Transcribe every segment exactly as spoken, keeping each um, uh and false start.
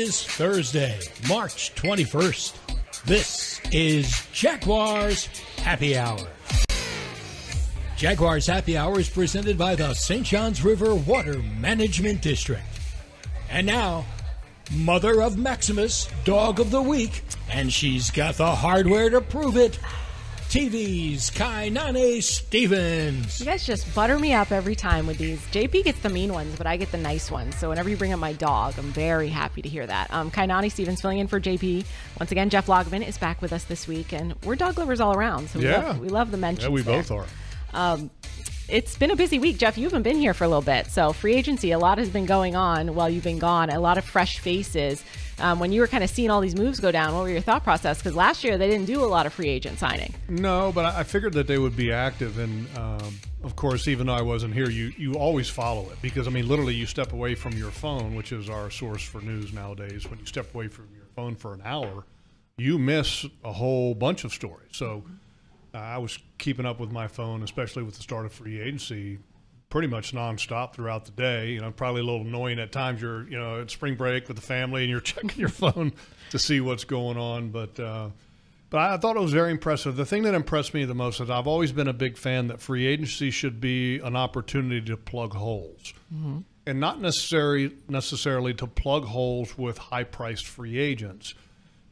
Is Thursday, March twenty-first. This is Jaguar's Happy Hour. Jaguar's Happy Hour is presented by the Saint John's River Water Management District. And now, Mother of Maximus, Dog of the Week, and she's got the hardware to prove it, T V's Kainani Stevens. You guys just butter me up every time with these. J P gets the mean ones, but I get the nice ones. So whenever you bring up my dog, I'm very happy to hear that. Um, Kainani Stevens filling in for J P. Once again, Jeff Lageman is back with us this week, and we're dog lovers all around. So we, yeah. love, we love the mentions. Yeah, we there. both are. Um, it's been a busy week, Jeff. You haven't been here for a little bit. So free agency, a lot has been going on while you've been gone. A lot of fresh faces. Um, when you were kind of seeing all these moves go down, what were your thought process? Because last year they didn't do a lot of free agent signing. No, but I figured that they would be active. And, um, of course, even though I wasn't here, you, you always follow it. Because, I mean, literally you step away from your phone, which is our source for news nowadays. When you step away from your phone for an hour, you miss a whole bunch of stories. So uh, I was keeping up with my phone, especially with the start of free agency, pretty much nonstop throughout the day. You know, probably a little annoying at times. You're, you know, at spring break with the family and you're checking your phone to see what's going on. But, uh, but I thought it was very impressive. The thing that impressed me the most is I've always been a big fan that free agency should be an opportunity to plug holes, mm-hmm. and not necessarily necessarily to plug holes with high-priced free agents,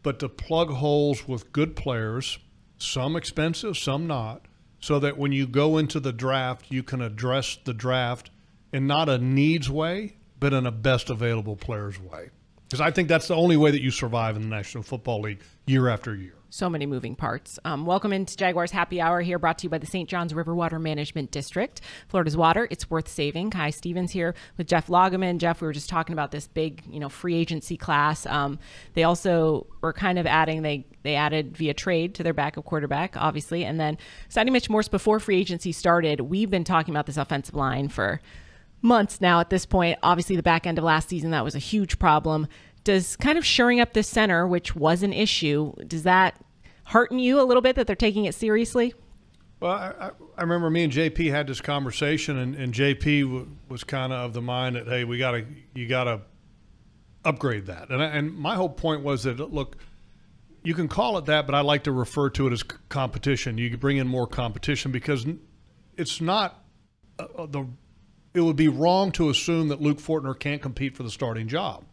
but to plug holes with good players, some expensive, some not, so that when you go into the draft, you can address the draft in not a needs way, but in a best available players way. Because I think that's the only way that you survive in the National Football League year after year. So many moving parts. Um, welcome into Jaguars Happy Hour here, brought to you by the Saint John's River Water Management District. Florida's water, it's worth saving. Kai Stevens here with Jeff Lageman. Jeff, we were just talking about this big, you know, free agency class. Um, they also were kind of adding, they they added via trade to their backup quarterback, obviously, and then signing Mitch Morse before free agency started. We've been talking about this offensive line for months now at this point. Obviously, the back end of last season, that was a huge problem. Does kind of shoring up this center, which was an issue, does that hearten you a little bit that they're taking it seriously? Well, I, I remember me and J P had this conversation, and, and J P w was kind of of the mind that, hey, we gotta, you got to upgrade that. And, I, and my whole point was that, look, you can call it that, but I like to refer to it as competition. You can bring in more competition because it's not uh, – the. it would be wrong to assume that Luke Fortner can't compete for the starting job.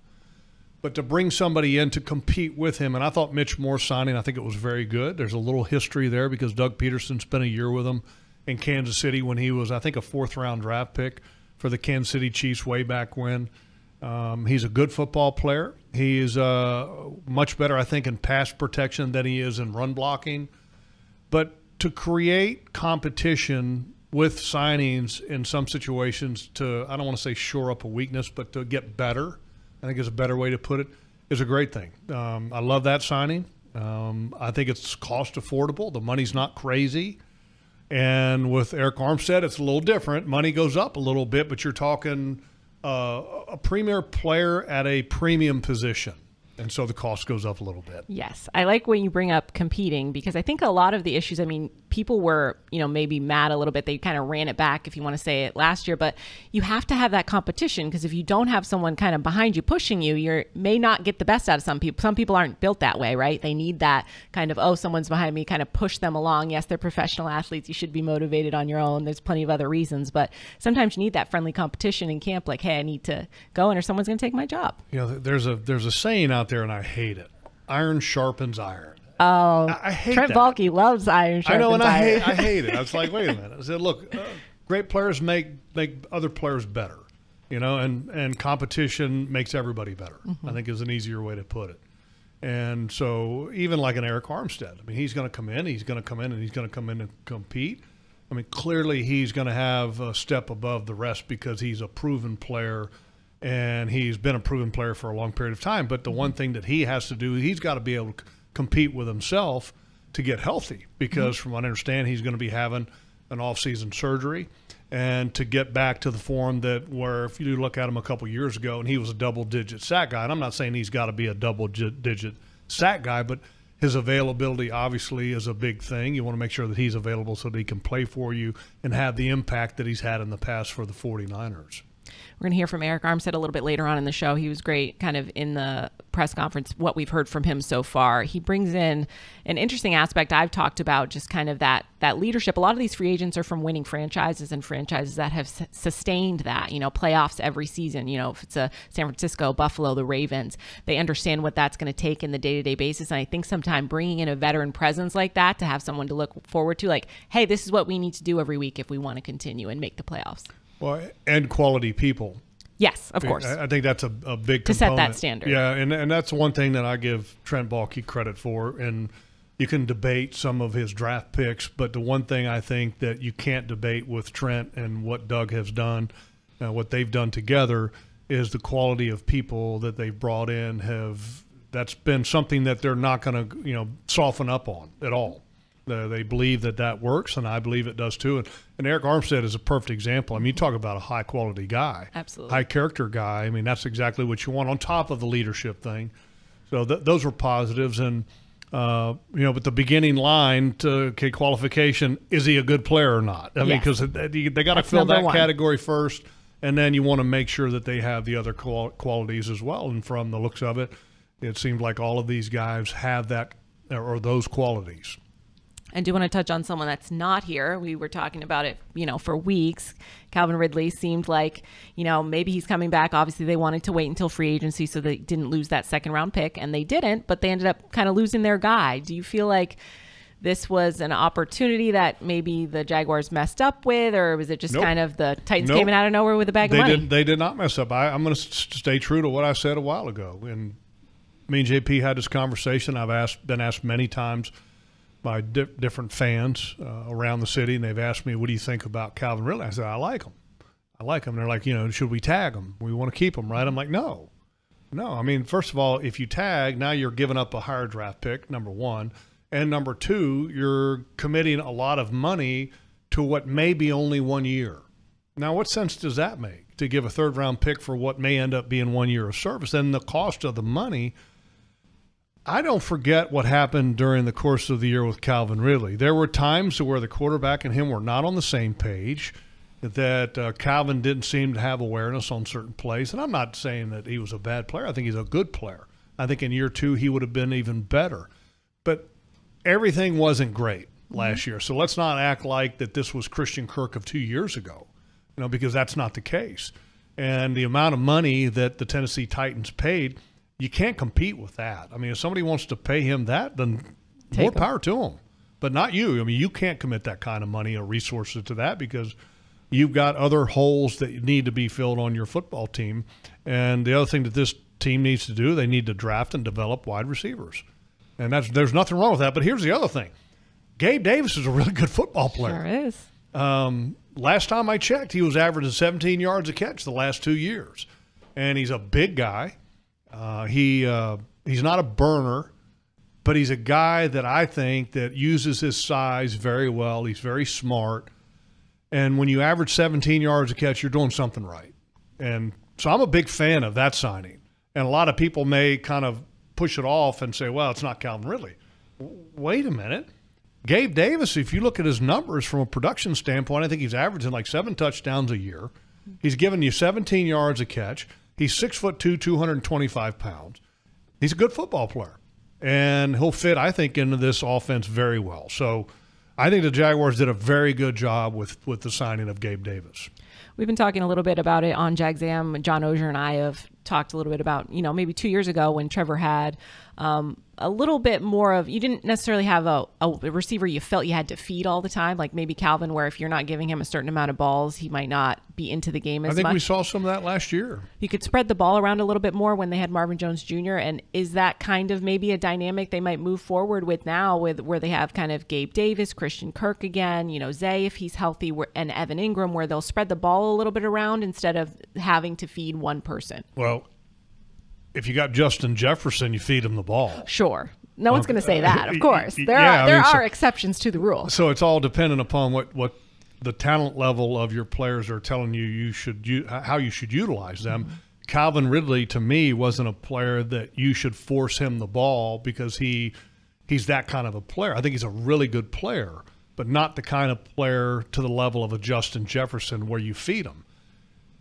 But to bring somebody in to compete with him, and I thought Mitch Morse signing, I think it was very good. There's a little history there because Doug Peterson spent a year with him in Kansas City when he was, I think, a fourth-round draft pick for the Kansas City Chiefs way back when. Um, he's a good football player. He is uh, much better, I think, in pass protection than he is in run blocking. But to create competition with signings in some situations to, I don't want to say shore up a weakness, but to get better, I think is a better way to put it, is a great thing. Um, I love that signing. Um, I think it's cost affordable. The money's not crazy. And with Arik Armstead, it's a little different. Money goes up a little bit, but you're talking uh, a premier player at a premium position. And so the cost goes up a little bit. Yes. I like when you bring up competing because I think a lot of the issues, I mean, people were, you know, maybe mad a little bit. They kind of ran it back, if you want to say it, last year. But you have to have that competition because if you don't have someone kind of behind you pushing you, you may not get the best out of some people. Some people aren't built that way, right? They need that kind of, oh, someone's behind me, kind of push them along. Yes, they're professional athletes. You should be motivated on your own. There's plenty of other reasons. But sometimes you need that friendly competition in camp, like, hey, I need to go in or someone's going to take my job. You know, there's a, there's a saying out there, and I hate it. Iron sharpens iron. Oh, I, I hate Trent Baalke loves iron sharpens iron. I know, and I hate, I hate it. I was like, wait a minute. I said, look, uh, great players make make other players better, you know, and and competition makes everybody better. Mm-hmm. I think is an easier way to put it. And so even like an Arik Armstead, I mean, he's going to come in, he's going to come in, and he's going to come in and compete. I mean, clearly he's going to have a step above the rest because he's a proven player. And he's been a proven player for a long period of time. But the one thing that he has to do, he's got to be able to compete with himself to get healthy because, mm-hmm. from what I understand, he's going to be having an off-season surgery and to get back to the form that where if you look at him a couple years ago and he was a double-digit sack guy, and I'm not saying he's got to be a double-digit sack guy, but his availability obviously is a big thing. You want to make sure that he's available so that he can play for you and have the impact that he's had in the past for the forty-niners. We're going to hear from Arik Armstead a little bit later on in the show. He was great kind of in the press conference, what we've heard from him so far. He brings in an interesting aspect I've talked about, just kind of that that leadership. A lot of these free agents are from winning franchises and franchises that have s sustained that, you know, playoffs every season. You know, if it's a San Francisco, Buffalo, the Ravens, they understand what that's going to take in the day-to-day basis. And I think sometimes bringing in a veteran presence like that to have someone to look forward to, like, hey, this is what we need to do every week if we want to continue and make the playoffs. Well, and quality people. Yes, of course. I think that's a, a big component. To set that standard. Yeah, and, and that's one thing that I give Trent Baalke credit for. And you can debate some of his draft picks, but the one thing I think that you can't debate with Trent and what Doug has done, uh, what they've done together, is the quality of people that they've brought in. Have that's been something that they're not going to, you know, soften up on at all. Uh, they believe that that works, and I believe it does too. And, and Arik Armstead is a perfect example. I mean, you talk about a high-quality guy. Absolutely. High-character guy. I mean, that's exactly what you want on top of the leadership thing. So th those were positives. And, uh, you know, but the beginning line to okay, qualification, is he a good player or not? I yes. mean, because they, they got to fill that one. category first, and then you want to make sure that they have the other qual qualities as well. And from the looks of it, it seemed like all of these guys have that or those qualities. And do want to touch on someone that's not here. We were talking about it, you know, for weeks. Calvin Ridley seemed like, you know, maybe he's coming back. Obviously, they wanted to wait until free agency so they didn't lose that second round pick, and they didn't, but they ended up kind of losing their guy. Do you feel like this was an opportunity that maybe the Jaguars messed up with, or was it just nope. kind of the Titans nope. came in out of nowhere with a bag they of money? Did, they did not mess up. I, I'm going to stay true to what I said a while ago. And me and J P had this conversation. I've asked, been asked many times by di different fans uh, around the city, and they've asked me, what do you think about Calvin Ridley? I said, I like him. I like him. And they're like, you know, should we tag him? We want to keep him, right? I'm like, no. No, I mean, first of all, if you tag, now you're giving up a higher draft pick, number one. And number two, you're committing a lot of money to what may be only one year. Now, what sense does that make, to give a third-round pick for what may end up being one year of service? And the cost of the money, I don't forget what happened during the course of the year with Calvin Ridley. There were times where the quarterback and him were not on the same page, that uh, Calvin didn't seem to have awareness on certain plays. And I'm not saying that he was a bad player. I think he's a good player. I think in year two he would have been even better. But everything wasn't great last mm-hmm. year. So let's not act like that this was Christian Kirk of two years ago, you know, because that's not the case. And the amount of money that the Tennessee Titans paid, you can't compete with that. I mean, if somebody wants to pay him that, then Take more him. power to him. But not you. I mean, you can't commit that kind of money or resources to that, because you've got other holes that need to be filled on your football team. And the other thing that this team needs to do, they need to draft and develop wide receivers. And that's, there's nothing wrong with that. But here's the other thing. Gabe Davis is a really good football player. Sure is. Um, last time I checked, he was averaging seventeen yards a catch the last two years. And he's a big guy. Uh, he uh, he's not a burner, but he's a guy that I think that uses his size very well. He's very smart. And when you average seventeen yards a catch, you're doing something right. And so I'm a big fan of that signing. And a lot of people may kind of push it off and say, well, it's not Calvin Ridley. Wait a minute. Gabe Davis, if you look at his numbers from a production standpoint, I think he's averaging like seven touchdowns a year. He's giving you seventeen yards a catch. He's six foot two, two hundred and twenty-five pounds. He's a good football player, and he'll fit, I think, into this offense very well. So, I think the Jaguars did a very good job with with the signing of Gabe Davis. We've been talking a little bit about it on JagZam. John Osier and I have talked a little bit about, you know, maybe two years ago when Trevor had um, a little bit more of, you didn't necessarily have a, a receiver you felt you had to feed all the time, like maybe Calvin, where if you're not giving him a certain amount of balls, he might not be into the game as much. I think much. we saw some of that last year. You could spread the ball around a little bit more when they had Marvin Jones Junior And is that kind of maybe a dynamic they might move forward with now, with where they have kind of Gabe Davis, Christian Kirk again, you know, Zay, if he's healthy, and Evan Ingram, where they'll spread the ball a little bit around instead of having to feed one person? Well, if you got Justin Jefferson, you feed him the ball. Sure. No one's um, going to say that, of course. There yeah, are, there I mean, are so, exceptions to the rule. So it's all dependent upon what, what the talent level of your players are telling you, you should you, how you should utilize them. Mm-hmm. Calvin Ridley, to me, wasn't a player that you should force him the ball, because he he's that kind of a player. I think he's a really good player, but not the kind of player to the level of a Justin Jefferson where you feed him.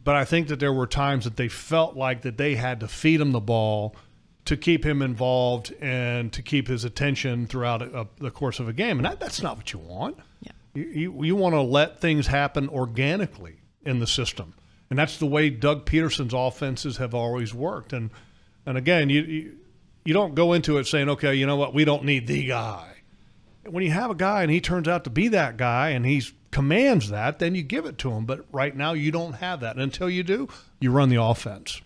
But I think that there were times that they felt like that they had to feed him the ball to keep him involved and to keep his attention throughout a, a, the course of a game. And that, that's not what you want. Yeah. You, you, you want to let things happen organically in the system. And that's the way Doug Peterson's offenses have always worked. And, and again, you, you, you don't go into it saying, okay, you know what, we don't need the guy. When you have a guy and he turns out to be that guy and he commands that, then you give it to him. But right now you don't have that. And until you do, you run the offense.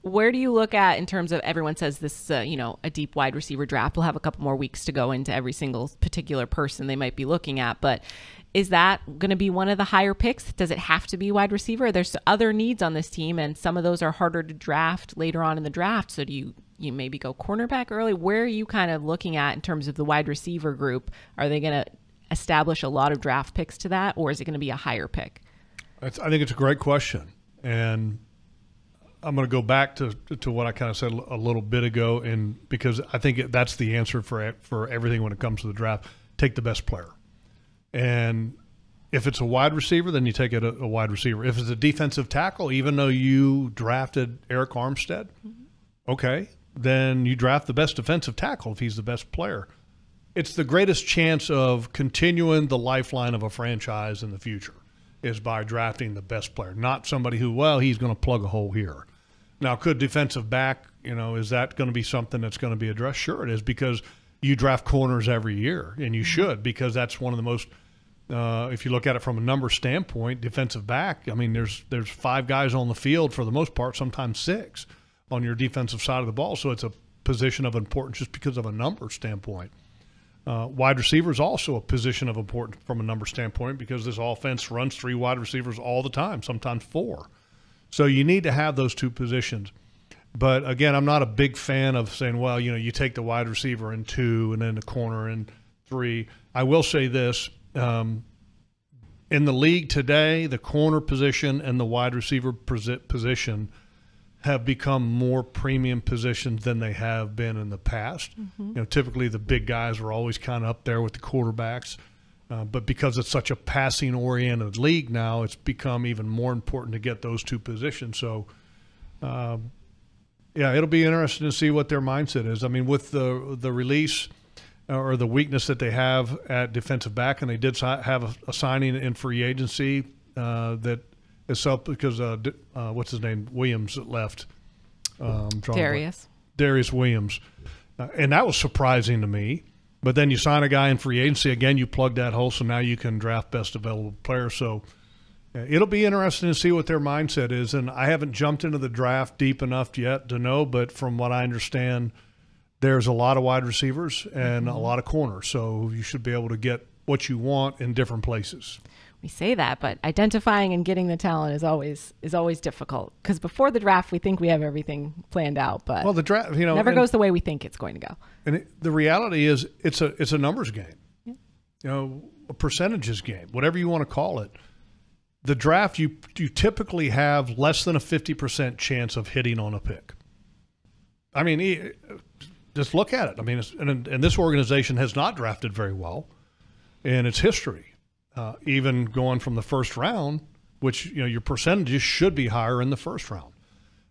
Where do you look at in terms of everyone says this, uh, you know, a deep wide receiver draft? We'll have a couple more weeks to go into every single particular person they might be looking at. But is that going to be one of the higher picks? Does it have to be wide receiver? There's other needs on this team, and some of those are harder to draft later on in the draft. So do you, you maybe go cornerback early? Where are you kind of looking at in terms of the wide receiver group? Are they going to establish a lot of draft picks to that, or is it going to be a higher pick? I think it's a great question. And I'm going to go back to, to what I kind of said a little bit ago, and because I think that's the answer for for everything when it comes to the draft. Take the best player. And if it's a wide receiver, then you take it a, a wide receiver. If it's a defensive tackle, even though you drafted Arik Armstead, mm-hmm. okay, then you draft the best defensive tackle if he's the best player. It's the greatest chance of continuing the lifeline of a franchise in the future is by drafting the best player, not somebody who, well, he's going to plug a hole here. Now, could defensive back, you know, is that going to be something that's going to be addressed? Sure it is, because you draft corners every year, and you should, because that's one of the most, uh, if you look at it from a number standpoint, defensive back, I mean, there's there's five guys on the field for the most part, sometimes six on your defensive side of the ball. So it's a position of importance just because of a number standpoint. Uh, wide receiver is also a position of importance from a number standpoint, because this offense runs three wide receivers all the time, sometimes four. So you need to have those two positions. But, again, I'm not a big fan of saying, well, you know, you take the wide receiver in two and then the corner in three. I will say this. Um, in the league today, the corner position and the wide receiver position have become more premium positions than they have been in the past. Mm-hmm. You know, typically the big guys were always kind of up there with the quarterbacks, uh, but because it's such a passing oriented league now, it's become even more important to get those two positions. So um, yeah, it'll be interesting to see what their mindset is. I mean, with the the release or the weakness that they have at defensive back, and they did have a, a signing in free agency uh, that itself because uh, uh, what's his name Williams left. Um, Darious. Darious Williams, uh, and that was surprising to me. But then you sign a guy in free agency again, you plug that hole, so now you can draft best available player. So uh, it'll be interesting to see what their mindset is. And I haven't jumped into the draft deep enough yet to know, but from what I understand, there's a lot of wide receivers and mm-hmm. a lot of corners, so you should be able to get what you want in different places. We say that, but identifying and getting the talent is always is always difficult, because before the draft we think we have everything planned out, but well, the draft, you know, never and, goes the way we think it's going to go. And it, the reality is, it's a it's a numbers game, yeah. you know, a percentages game, whatever you want to call it. The draft, you you typically have less than a fifty percent chance of hitting on a pick. I mean, it, just look at it. I mean, it's, and and this organization has not drafted very well in its history. Uh, even going from the first round, which, you know, your percentages should be higher in the first round.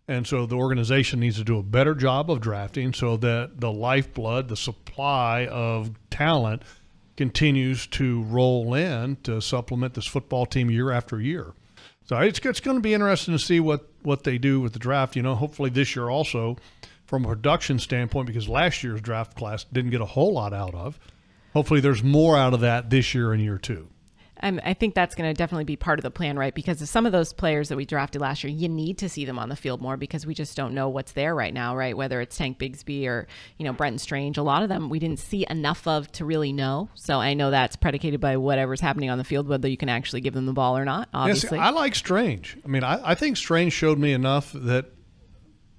And so the organization needs to do a better job of drafting so that the lifeblood, the supply of talent continues to roll in to supplement this football team year after year. So it's, it's going to be interesting to see what, what they do with the draft, you know, hopefully this year also from a production standpoint, because last year's draft class didn't get a whole lot out of. Hopefully there's more out of that this year and year two. Um, I think that's going to definitely be part of the plan, right? Because of some of those players that we drafted last year, you need to see them on the field more, because we just don't know what's there right now, right? Whether it's Tank Bigsby or, you know, Brenton Strange, a lot of them we didn't see enough of to really know. So I know that's predicated by whatever's happening on the field, whether you can actually give them the ball or not, obviously. Yeah, see, I like Strange. I mean, I, I think Strange showed me enough that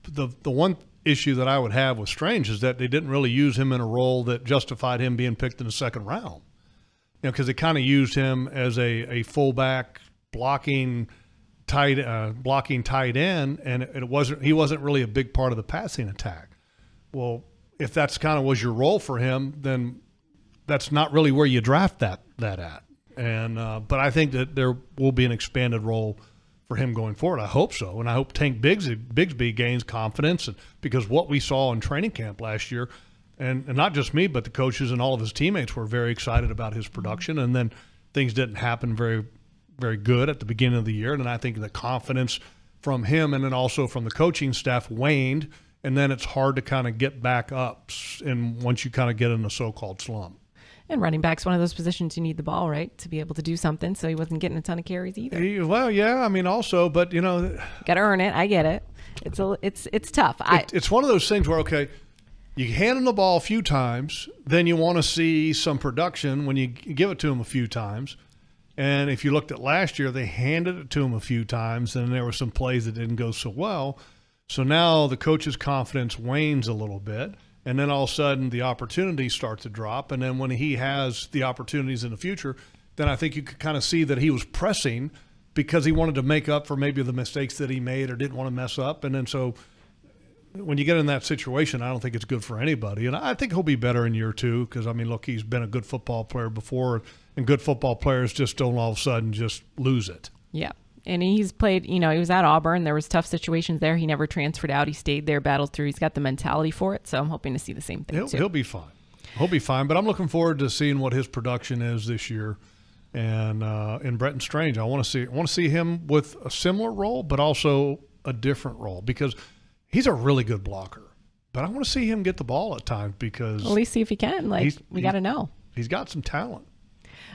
the the one issue that I would have with Strange is that they didn't really use him in a role that justified him being picked in the second round. You know, because they kind of used him as a, a fullback blocking tight uh, blocking tight end, and it, it wasn't he wasn't really a big part of the passing attack. Well, if that's kind of was your role for him, then that's not really where you draft that that at. And uh, but I think that there will be an expanded role for him going forward. I hope so, and I hope Tank Bigsby, Bigsby gains confidence, and, because what we saw in training camp last year, and, and not just me, but the coaches and all of his teammates were very excited about his production, and then things didn't happen very, very good at the beginning of the year, and then I think the confidence from him and then also from the coaching staff waned, and then it's hard to kind of get back up and once you kind of get in a so-called slump. And running back's one of those positions you need the ball, right, to be able to do something. So he wasn't getting a ton of carries either. He, well, yeah, I mean, also, but you know, got to earn it. I get it. It's a, it's, it's tough. I, it, it's one of those things where okay, you hand him the ball a few times, then you want to see some production when you give it to him a few times. And if you looked at last year, they handed it to him a few times, and there were some plays that didn't go so well. So now the coach's confidence wanes a little bit. And then all of a sudden the opportunities start to drop. And then when he has the opportunities in the future, then I think you could kind of see that he was pressing because he wanted to make up for maybe the mistakes that he made or didn't want to mess up. And then so when you get in that situation, I don't think it's good for anybody. And I think he'll be better in year two because, I mean, look, he's been a good football player before, and good football players just don't all of a sudden just lose it. Yeah. And he's played, you know, he was at Auburn. There was tough situations there. He never transferred out. He stayed there, battled through. He's got the mentality for it. So I'm hoping to see the same thing, he'll, too. He'll be fine. He'll be fine. But I'm looking forward to seeing what his production is this year. And uh, and Brenton Strange, I want to see I want to see him with a similar role, but also a different role because he's a really good blocker. But I want to see him get the ball at times because at least see if he can. Like we got to know he's got some talent.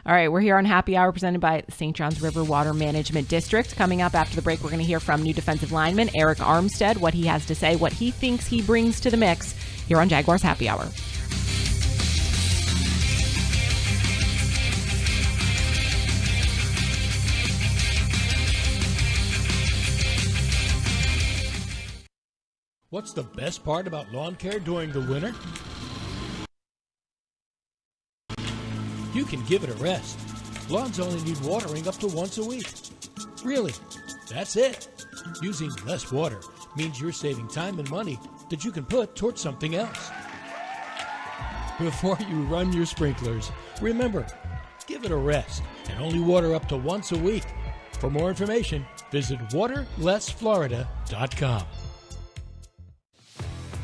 All right, we're here on Happy Hour presented by Saint John's River Water Management District. Coming up after the break, we're going to hear from new defensive lineman Arik Armstead, what he has to say, what he thinks he brings to the mix here on Jaguars Happy Hour. What's the best part about lawn care during the winter? You can give it a rest. Lawns only need watering up to once a week. Really, that's it. Using less water means you're saving time and money that you can put towards something else. Before you run your sprinklers, remember, give it a rest and only water up to once a week. For more information, visit water less florida dot com.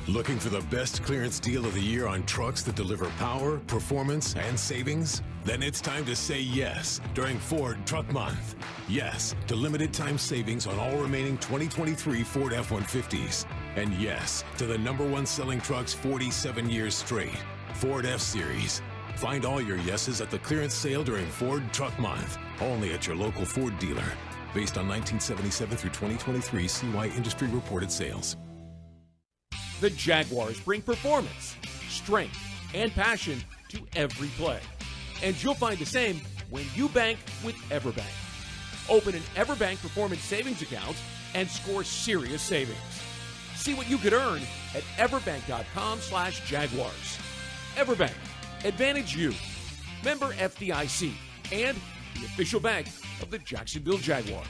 Looking for the best clearance deal of the year on trucks that deliver power, performance, and savings? Then it's time to say yes during Ford Truck Month. Yes to limited time savings on all remaining twenty twenty-three Ford F one fifties. And yes to the number one selling trucks forty-seven years straight, Ford F-Series. Find all your yeses at the clearance sale during Ford Truck Month, only at your local Ford dealer. Based on nineteen seventy-seven through twenty twenty-three C Y industry reported sales. The Jaguars bring performance, strength, and passion to every play. And you'll find the same when you bank with EverBank. Open an EverBank performance savings account and score serious savings. See what you could earn at everbank dot com slash jaguars. EverBank, advantage you. Member F D I C and the official bank of the Jacksonville Jaguars.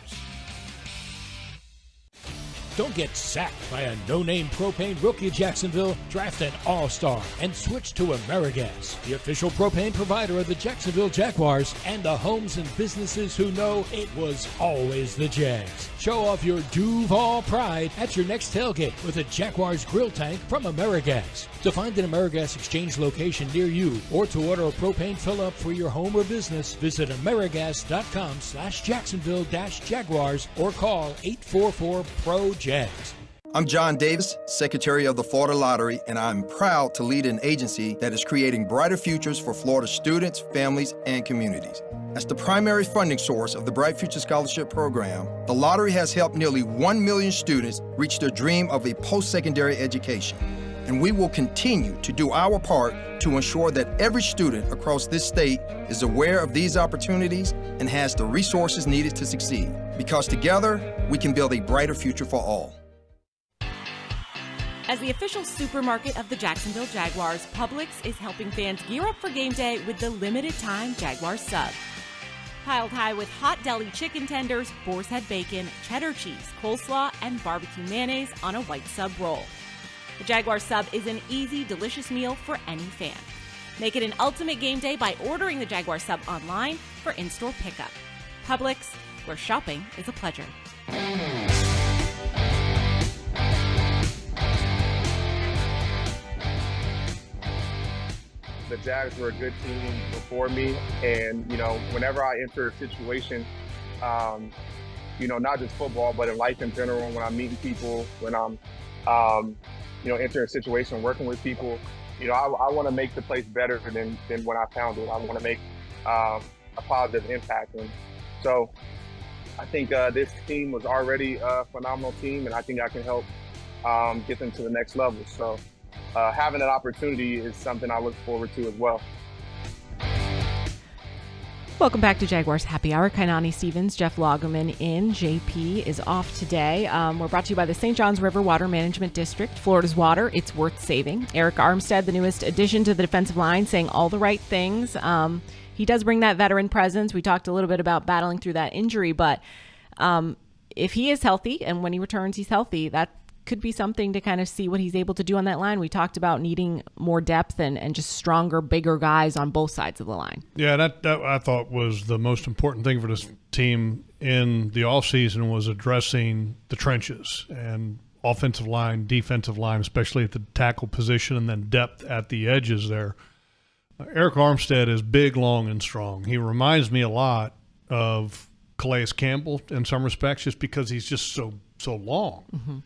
Don't get sacked by a no-name propane rookie at Jacksonville. Draft an all-star and switch to AmeriGas, the official propane provider of the Jacksonville Jaguars and the homes and businesses who know it was always the Jags. Show off your Duval pride at your next tailgate with a Jaguars grill tank from AmeriGas. To find an AmeriGas exchange location near you or to order a propane fill-up for your home or business, visit amerigas dot com slash jacksonville dash jaguars or call eight four four pro jaguars. I'm John Davis, Secretary of the Florida Lottery, and I'm proud to lead an agency that is creating brighter futures for Florida students, families, and communities. As the primary funding source of the Bright Future Scholarship Program, the lottery has helped nearly one million students reach their dream of a post-secondary education. And we will continue to do our part to ensure that every student across this state is aware of these opportunities and has the resources needed to succeed. Because together, we can build a brighter future for all. As the official supermarket of the Jacksonville Jaguars, Publix is helping fans gear up for game day with the limited-time Jaguar sub. Piled high with hot deli chicken tenders, Boar's Head bacon, cheddar cheese, coleslaw, and barbecue mayonnaise on a white sub roll. The Jaguar sub is an easy, delicious meal for any fan. Make it an ultimate game day by ordering the Jaguar sub online for in-store pickup. Publix, where shopping is a pleasure. The Jags were a good team before me, and, you know, whenever I enter a situation, um, you know, not just football, but in life in general, when I'm meeting people, when I'm, um, you know, entering a situation, working with people, you know, I, I want to make the place better than, than when I found it. I want to make um, a positive impact. And so I think uh, this team was already a phenomenal team, and I think I can help um, get them to the next level. So uh, having an opportunity is something I look forward to as well. Welcome back to Jaguar's Happy Hour. Kainani Stevens, Jeff Lageman in. J P is off today. Um, we're brought to you by the Saint John's River Water Management District. Florida's water, it's worth saving. Arik Armstead, the newest addition to the defensive line, saying all the right things. Um, he does bring that veteran presence. We talked a little bit about battling through that injury, but um, if he is healthy, and when he returns he's healthy, that could be something to kind of see what he's able to do on that line. We talked about needing more depth and, and just stronger, bigger guys on both sides of the line. Yeah, that, that I thought was the most important thing for this team in the offseason was addressing the trenches and offensive line, defensive line, especially at the tackle position, and then depth at the edges there. Uh, Arik Armstead is big, long, and strong. He reminds me a lot of Calais Campbell in some respects just because he's just so, so long. Mm-hmm.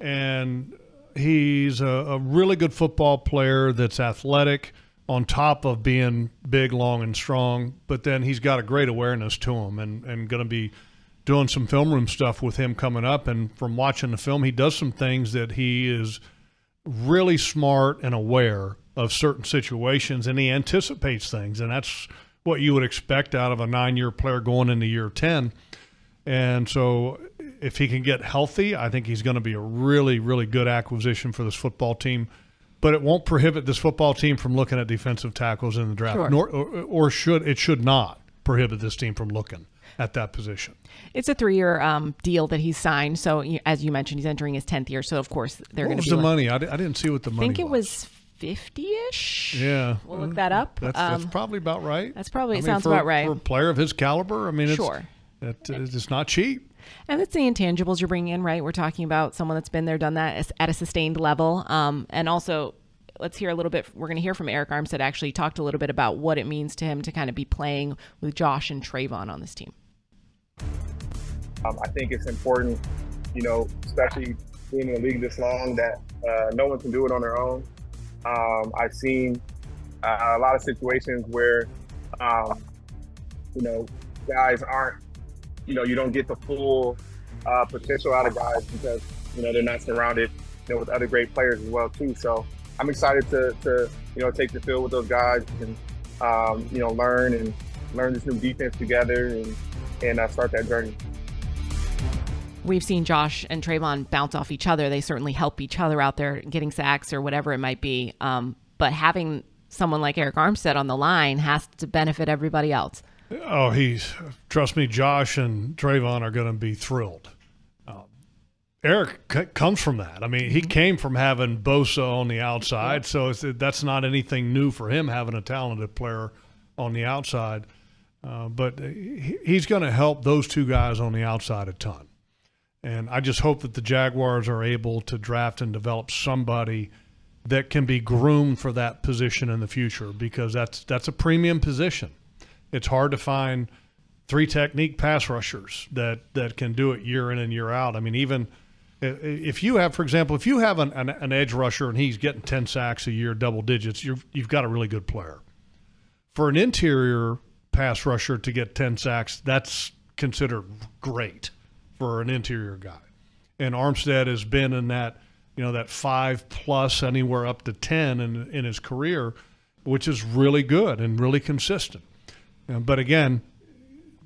And he's a, a really good football player that's athletic on top of being big, long, and strong. But then he's got a great awareness to him, and, and going to be doing some film room stuff with him coming up. And from watching the film, he does some things that he is really smart and aware of certain situations, and he anticipates things. And that's what you would expect out of a nine-year player going into year ten. And so if he can get healthy, I think he's going to be a really, really good acquisition for this football team. But it won't prohibit this football team from looking at defensive tackles in the draft. Sure. Nor, or, or should it should not prohibit this team from looking at that position. It's a three-year um, deal that he's signed. So, as you mentioned, he's entering his tenth year. So, of course, they're going to be – What was the money? I didn't see what the money was. I think it was fifty-ish. Yeah. We'll look that up. That's, um, that's probably about right. That's probably – it sounds about right. For a player of his caliber, I mean, it's, sure. it, it's not cheap. And it's the intangibles you're bringing in, right? We're talking about someone that's been there, done that at a sustained level. Um, and also, let's hear a little bit. We're going to hear from Arik Armstead. Actually talked a little bit about what it means to him to kind of be playing with Josh and Trayvon on this team. Um, I think it's important, you know, especially being in the league this long, that uh, no one can do it on their own. Um, I've seen uh, a lot of situations where, um, you know, guys aren't, you know, you don't get the full uh, potential out of guys because, you know, they're not surrounded, you know, with other great players as well, too. So I'm excited to, to you know, take the field with those guys and, um, you know, learn and learn this new defense together and, and uh, start that journey. We've seen Josh and Trayvon bounce off each other. They certainly help each other out there getting sacks or whatever it might be. Um, but having someone like Arik Armstead on the line has to benefit everybody else. Oh, he's – trust me, Josh and Trayvon are going to be thrilled. Um, Arik c comes from that. I mean, he came from having Bosa on the outside, so it's, that's not anything new for him, having a talented player on the outside. Uh, but he, he's going to help those two guys on the outside a ton. And I just hope that the Jaguars are able to draft and develop somebody that can be groomed for that position in the future, because that's, that's a premium position. It's hard to find three technique pass rushers that, that can do it year in and year out. I mean, even if you have, for example, if you have an, an, an edge rusher and he's getting ten sacks a year, double digits, you're, you've got a really good player. For an interior pass rusher to get ten sacks, that's considered great for an interior guy. And Armstead has been in that, you know, that five plus anywhere up to ten in, in his career, which is really good and really consistent. But again,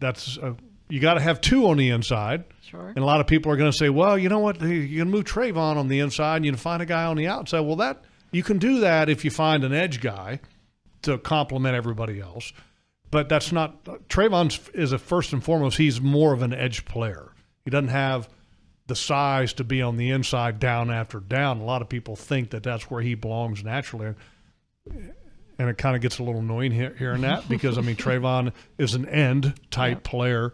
that's a, you got to have two on the inside. Sure. And a lot of people are going to say, well, you know what, you can move Trayvon on the inside and you can find a guy on the outside. Well, that you can do that if you find an edge guy to complement everybody else. But that's not – Trayvon is a first and foremost, he's more of an edge player. He doesn't have the size to be on the inside down after down. A lot of people think that that's where he belongs naturally. And it kind of gets a little annoying hearing that because, I mean, Trayvon is an end-type yep. player.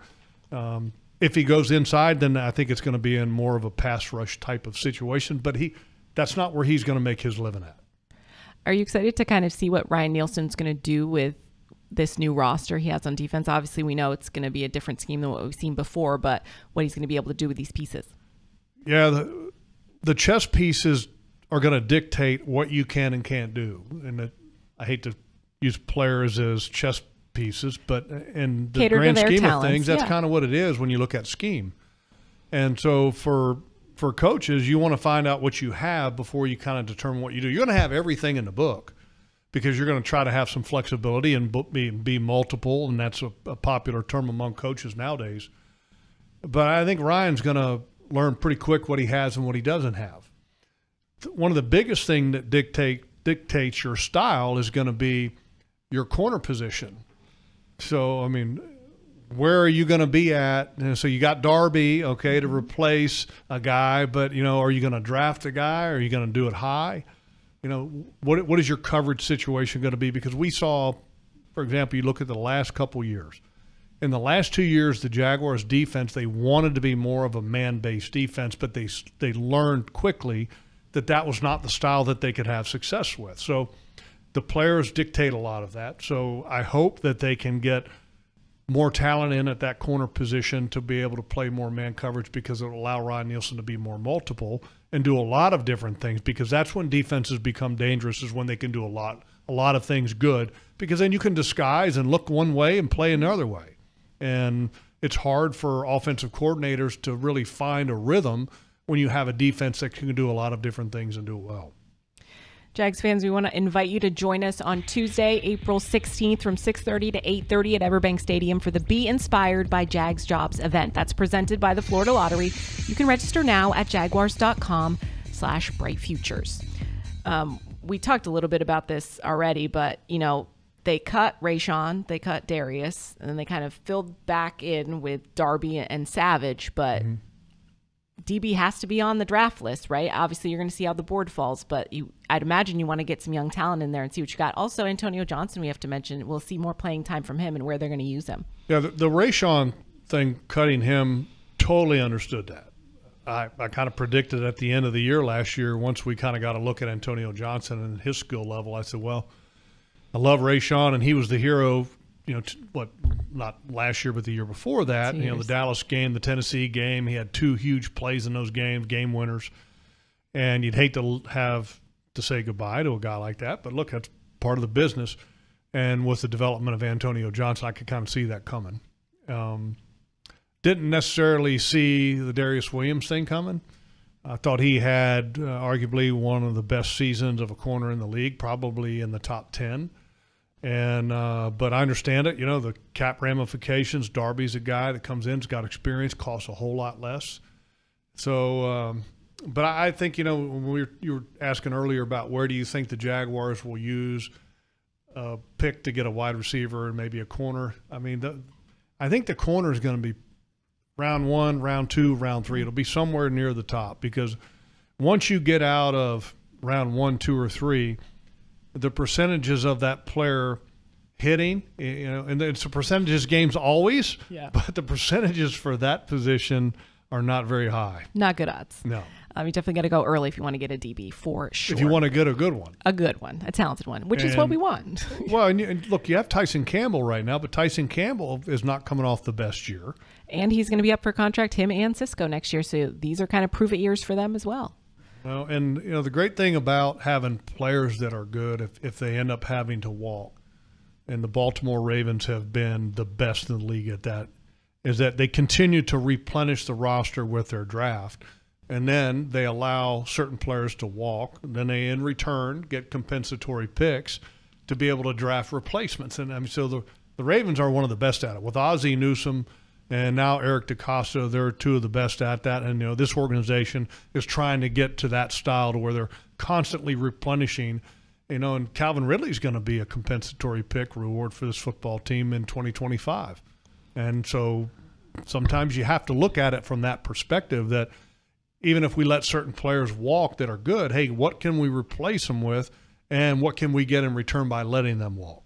Um, If he goes inside, then I think it's going to be in more of a pass rush type of situation. But he that's not where he's going to make his living at. Are you excited to kind of see what Ryan Nielsen's going to do with this new roster he has on defense? Obviously, we know it's going to be a different scheme than what we've seen before, but what he's going to be able to do with these pieces. Yeah, the, the chess pieces are going to dictate what you can and can't do. And it, I hate to use players as chess pieces, but in the Catered grand scheme talents. of things, that's yeah. kind of what it is when you look at scheme. And so for for coaches, you want to find out what you have before you kind of determine what you do. You're going to have everything in the book, because you're going to try to have some flexibility and be, be multiple, and that's a, a popular term among coaches nowadays. But I think Ryan's going to learn pretty quick what he has and what he doesn't have. One of the biggest thing that dictate dictates your style is going to be your corner position. So, I mean, where are you going to be at? And so you got Darby, okay, to replace a guy, but, you know, are you going to draft a guy? Or are you going to do it high? You know, what what is your coverage situation going to be? Because we saw, for example, you look at the last couple years. In the last two years, the Jaguars' defense, they wanted to be more of a man-based defense, but they they learned quickly that that was not the style that they could have success with. So the players dictate a lot of that. So I hope that they can get more talent in at that corner position to be able to play more man coverage, because it'll allow Ryan Nielsen to be more multiple and do a lot of different things, because that's when defenses become dangerous, is when they can do a lot a lot of things good, because then you can disguise and look one way and play another way. And it's hard for offensive coordinators to really find a rhythm when you have a defense that can do a lot of different things and do it well. Jags fans, we want to invite you to join us on Tuesday, April sixteenth from six thirty to eight thirty at Everbank Stadium for the Be Inspired by Jags Jobs event. That's presented by the Florida Lottery. You can register now at jaguars.com slash bright futures. Um, we talked a little bit about this already, but, you know, they cut Rayshawn, they cut Darious, and then they kind of filled back in with Darby and Savage, but mm-hmm. D B has to be on the draft list, right? Obviously, you're going to see how the board falls, but you, I'd imagine you want to get some young talent in there and see what you got. Also, Antonio Johnson, we have to mention, we'll see more playing time from him and where they're going to use him. Yeah, the, the Rayshawn thing, cutting him, totally understood that. I, I kind of predicted at the end of the year last year, once we kind of got a look at Antonio Johnson and his skill level, I said, well, I love Rayshawn, and he was the hero, you know, t what, not last year, but the year before that, Cheers. you know, the Dallas game, the Tennessee game, he had two huge plays in those games, game winners. And you'd hate to have to say goodbye to a guy like that, but look, that's part of the business. And with the development of Antonio Johnson, I could kind of see that coming. Um, didn't necessarily see the Darious Williams thing coming. I thought he had uh, arguably one of the best seasons of a corner in the league, probably in the top ten. And uh, but I understand it, you know, the cap ramifications. Darby's a guy that comes in, has got experience, costs a whole lot less. So, um, but I, I think, you know, when we were, you were asking earlier about where do you think the Jaguars will use a pick to get a wide receiver and maybe a corner. I mean, the, I think the corner is going to be round one, round two, round three. It'll be somewhere near the top, because once you get out of round one, two, or three, the percentages of that player hitting, you know, and it's a percentages games always, yeah. but the percentages for that position are not very high. Not good odds. No. Um, you definitely got to go early if you want to get a D B, for sure. If you want to get a good one. A good one, a talented one, which and, is what we want. Well, and, you, and look, you have Tyson Campbell right now, but Tyson Campbell is not coming off the best year. And he's going to be up for contract, him and Cisco, next year. So these are kind of prove-it years for them as well. Well, and, you know, the great thing about having players that are good, if, if they end up having to walk, and the Baltimore Ravens have been the best in the league at that, is that they continue to replenish the roster with their draft, and then they allow certain players to walk, and then they, in return, get compensatory picks to be able to draft replacements. And I mean, so the, the Ravens are one of the best at it. With Ozzie Newsome and now Eric DaCosta, they're two of the best at that. And, you know, this organization is trying to get to that style to where they're constantly replenishing, you know, and Calvin Ridley's going to be a compensatory pick reward for this football team in twenty twenty-five. And so sometimes you have to look at it from that perspective, that even if we let certain players walk that are good, hey, what can we replace them with, and what can we get in return by letting them walk?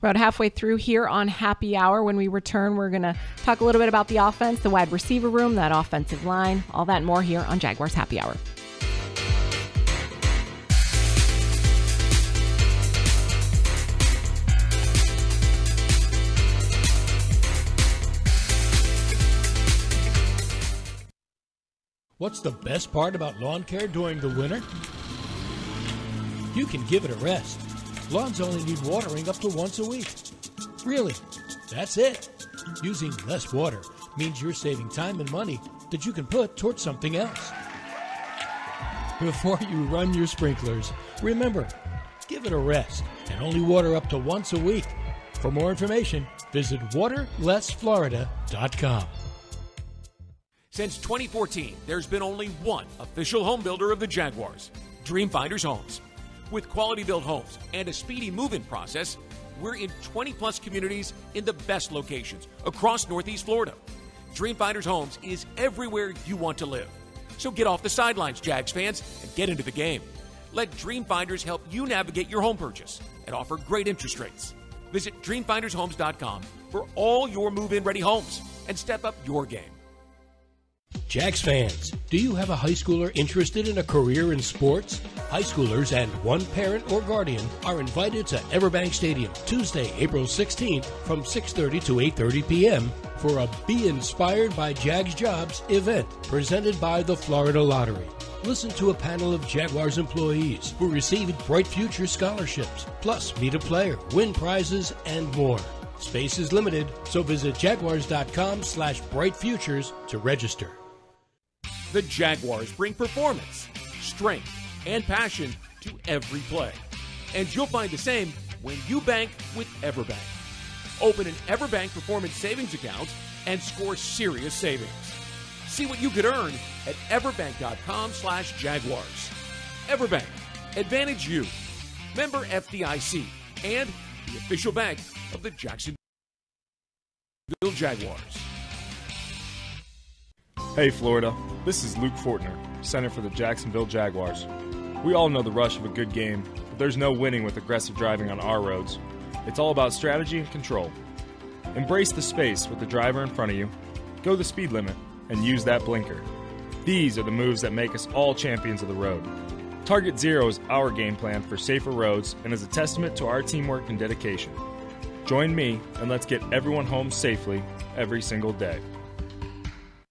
We're about halfway through here on Happy Hour. When we return, we're going to talk a little bit about the offense, the wide receiver room, that offensive line, all that and more here on Jaguars Happy Hour. What's the best part about lawn care during the winter? You can give it a rest. Lawns only need watering up to once a week. Really, that's it. Using less water means you're saving time and money that you can put towards something else. Before you run your sprinklers, remember, give it a rest and only water up to once a week. For more information, visit water less florida dot com. Since twenty fourteen, there's been only one official home builder of the Jaguars, Dreamfinders Homes. With quality-built homes and a speedy move-in process, we're in twenty-plus communities in the best locations across Northeast Florida. Dreamfinders Homes is everywhere you want to live. So get off the sidelines, Jags fans, and get into the game. Let Dreamfinders help you navigate your home purchase and offer great interest rates. Visit dream finders homes dot com for all your move-in-ready homes and step up your game. Jags fans, do you have a high schooler interested in a career in sports? High schoolers and one parent or guardian are invited to Everbank Stadium Tuesday, April sixteenth from six thirty to eight thirty p m for a Be Inspired by Jags Jobs event presented by the Florida Lottery. Listen to a panel of Jaguars employees who received Bright Future scholarships, plus meet a player, win prizes, and more. Space is limited, so visit jaguars dot com slash bright futures to register. The Jaguars bring performance, strength, and passion to every play. And you'll find the same when you bank with EverBank. Open an EverBank performance savings account and score serious savings. See what you could earn at everbank dot com slash jaguars. EverBank, advantage you. Member F D I C and the official bank of the Jacksonville Jaguars. Hey Florida, this is Luke Fortner, center for the Jacksonville Jaguars. We all know the rush of a good game, but there's no winning with aggressive driving on our roads. It's all about strategy and control. Embrace the space with the driver in front of you, go the speed limit, and use that blinker. These are the moves that make us all champions of the road. Target Zero is our game plan for safer roads and is a testament to our teamwork and dedication. Join me and let's get everyone home safely every single day.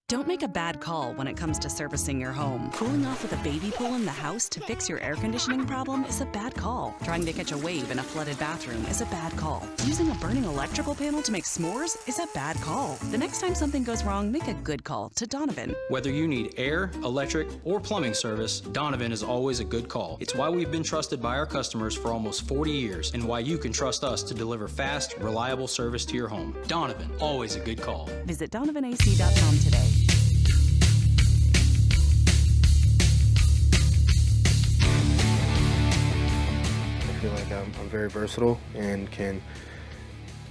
Don't make a bad call when it comes to servicing your home. Cooling off with a baby pool in the house to fix your air conditioning problem is a bad call. Trying to catch a wave in a flooded bathroom is a bad call. Using a burning electrical panel to make s'mores is a bad call. The next time something goes wrong, make a good call to Donovan. Whether you need air, electric, or plumbing service, Donovan is always a good call. It's why we've been trusted by our customers for almost forty years and why you can trust us to deliver fast, reliable service to your home. Donovan, always a good call. Visit donovan a c dot com today. I feel like I'm, I'm very versatile and can,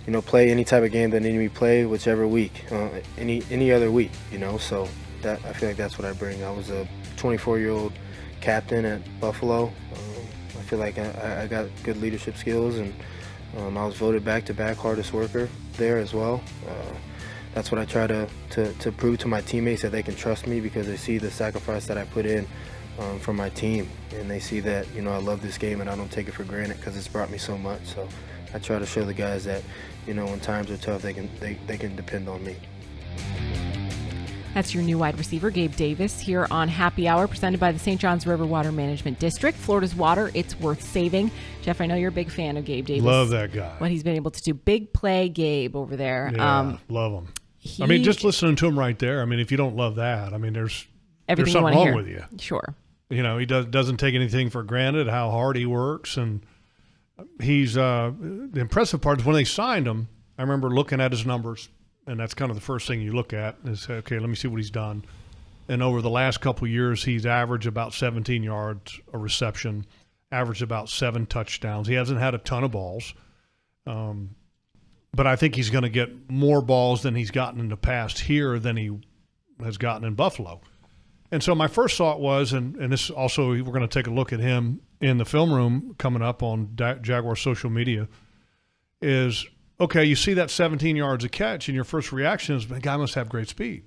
you know, play any type of game that need me play, whichever week, uh, any any other week, you know. So that I feel like that's what I bring. I was a twenty-four-year-old captain at Buffalo. Um, I feel like I, I got good leadership skills, and um, I was voted back-to-back hardest worker there as well. Uh, that's what I try to, to to prove to my teammates, that they can trust me because they see the sacrifice that I put in. Um, for my team, and they see that, you know, I love this game and I don't take it for granted because it's brought me so much. So I try to show the guys that, you know, when times are tough, they can they, they can depend on me. That's your new wide receiver, Gabe Davis, here on Happy Hour, presented by the Saint John's River Water Management District. Florida's water, it's worth saving. Jeff, I know you're a big fan of Gabe Davis. Love that guy. What he's been able to do. Big play Gabe over there. Yeah, um, love him. He, I mean, just listening to him right there. I mean, if you don't love that, I mean, there's everything There's something you want to hear. Wrong with you. Sure. You know, he does, doesn't take anything for granted, how hard he works. And he's uh, – the impressive part is when they signed him, I remember looking at his numbers, and that's kind of the first thing you look at is, okay, let me see what he's done. And over the last couple of years, he's averaged about seventeen yards a reception, averaged about seven touchdowns. He hasn't had a ton of balls. Um, but I think he's going to get more balls than he's gotten in the past here than he has gotten in Buffalo. And so my first thought was, and, and this also, we're going to take a look at him in the film room coming up on Jaguar social media. is, okay, you see that seventeen yards a catch, and your first reaction is, the guy must have great speed.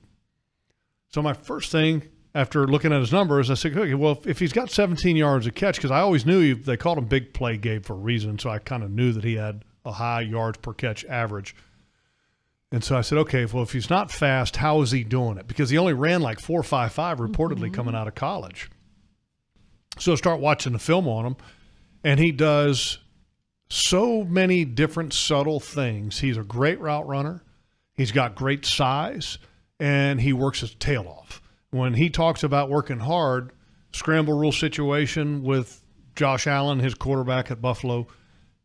So my first thing after looking at his numbers, I said, okay, well, if, if he's got seventeen yards a catch, because I always knew he, they called him Big Play Gabe for a reason, so I kind of knew that he had a high yards per catch average. And so I said, okay, well, if he's not fast, how is he doing it? Because he only ran like four five five reportedly mm-hmm. coming out of college. So I start watching the film on him, and he does so many different subtle things. He's a great route runner. He's got great size, and he works his tail off. When he talks about working hard, scramble rule situation with Josh Allen, his quarterback at Buffalo,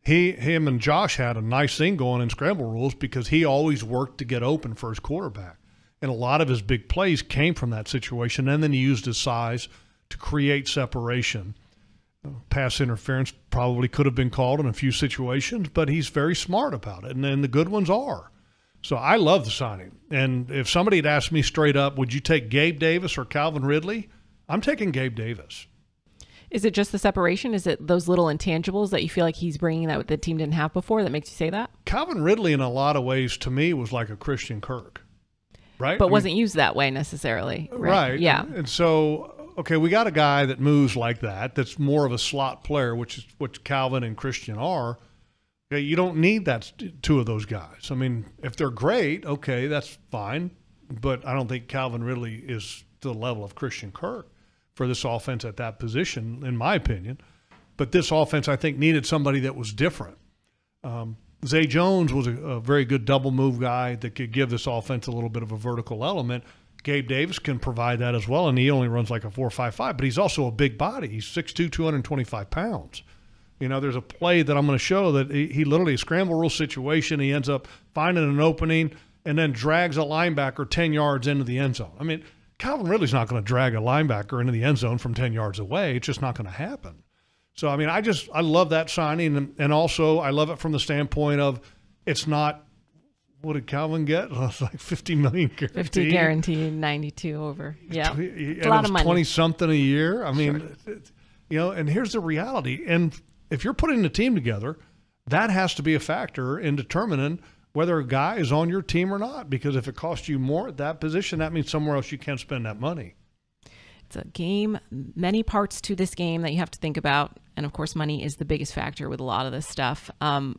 He, him and Josh had a nice thing going in scramble rules because he always worked to get open for his quarterback. And a lot of his big plays came from that situation, and then he used his size to create separation. Pass interference probably could have been called in a few situations, but he's very smart about it, and, and the good ones are. So I love the signing. And if somebody had asked me straight up, would you take Gabe Davis or Calvin Ridley? I'm taking Gabe Davis. Is it just the separation? Is it those little intangibles that you feel like he's bringing that the team didn't have before that makes you say that? Calvin Ridley, in a lot of ways, to me, was like a Christian Kirk, right? But I wasn't mean, used that way necessarily. Right. right. Yeah. And so, okay, we got a guy that moves like that, that's more of a slot player, which is what Calvin and Christian are. Okay, you don't need that two of those guys. I mean, if they're great, okay, that's fine. But I don't think Calvin Ridley is to the level of Christian Kirk for this offense at that position, in my opinion. But this offense, I think, needed somebody that was different. Um, Zay Jones was a, a very good double move guy that could give this offense a little bit of a vertical element. Gabe Davis can provide that as well, and he only runs like a four five five, but he's also a big body. He's six two, two hundred twenty-five pounds. You know, there's a play that I'm going to show that he, he literally a scramble rule situation. He ends up finding an opening and then drags a linebacker ten yards into the end zone. I mean, Calvin Ridley's not going to drag a linebacker into the end zone from ten yards away. It's just not going to happen. So, I mean, I just, I love that signing. And, and also, I love it from the standpoint of it's not, what did Calvin get? It's like fifty million guaranteed. fifty guaranteed, ninety-two over. Yeah. It's a lot of money. twenty something a year. I mean, sure. You know, and here's the reality. And if you're putting a team together, that has to be a factor in determining whether a guy is on your team or not, because if it costs you more at that position, that means somewhere else you can't spend that money. It's a game, many parts to this game that you have to think about. And of course, money is the biggest factor with a lot of this stuff. Um,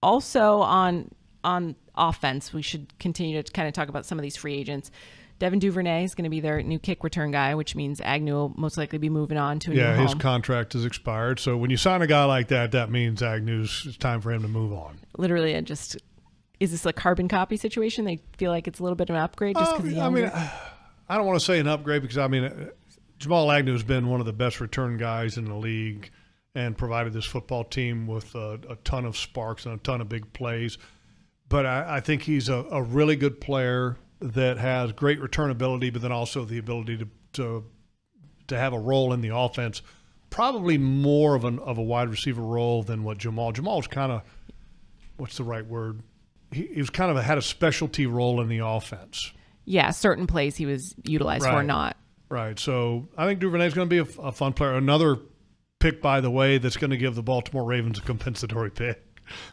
also on, on offense, we should continue to kind of talk about some of these free agents. Devin Duvernay is going to be their new kick return guy, which means Agnew will most likely be moving on to a yeah, new home. Yeah, his contract is expired. So when you sign a guy like that, that means Agnew's, it's time for him to move on. Literally, it just... Is this a carbon copy situation? They feel like it's a little bit of an upgrade just because uh, I mean, I don't want to say an upgrade because, I mean, Jamal Agnew has been one of the best return guys in the league and provided this football team with a, a ton of sparks and a ton of big plays. But I, I think he's a, a really good player that has great return ability, but then also the ability to to, to have a role in the offense, probably more of, an, of a wide receiver role than what Jamal. Jamal's kind of, what's the right word? He, he was kind of a, had a specialty role in the offense. Yeah, certain plays he was utilized right. for not. Right. So I think Duvernay's going to be a, a fun player. Another pick, by the way, that's going to give the Baltimore Ravens a compensatory pick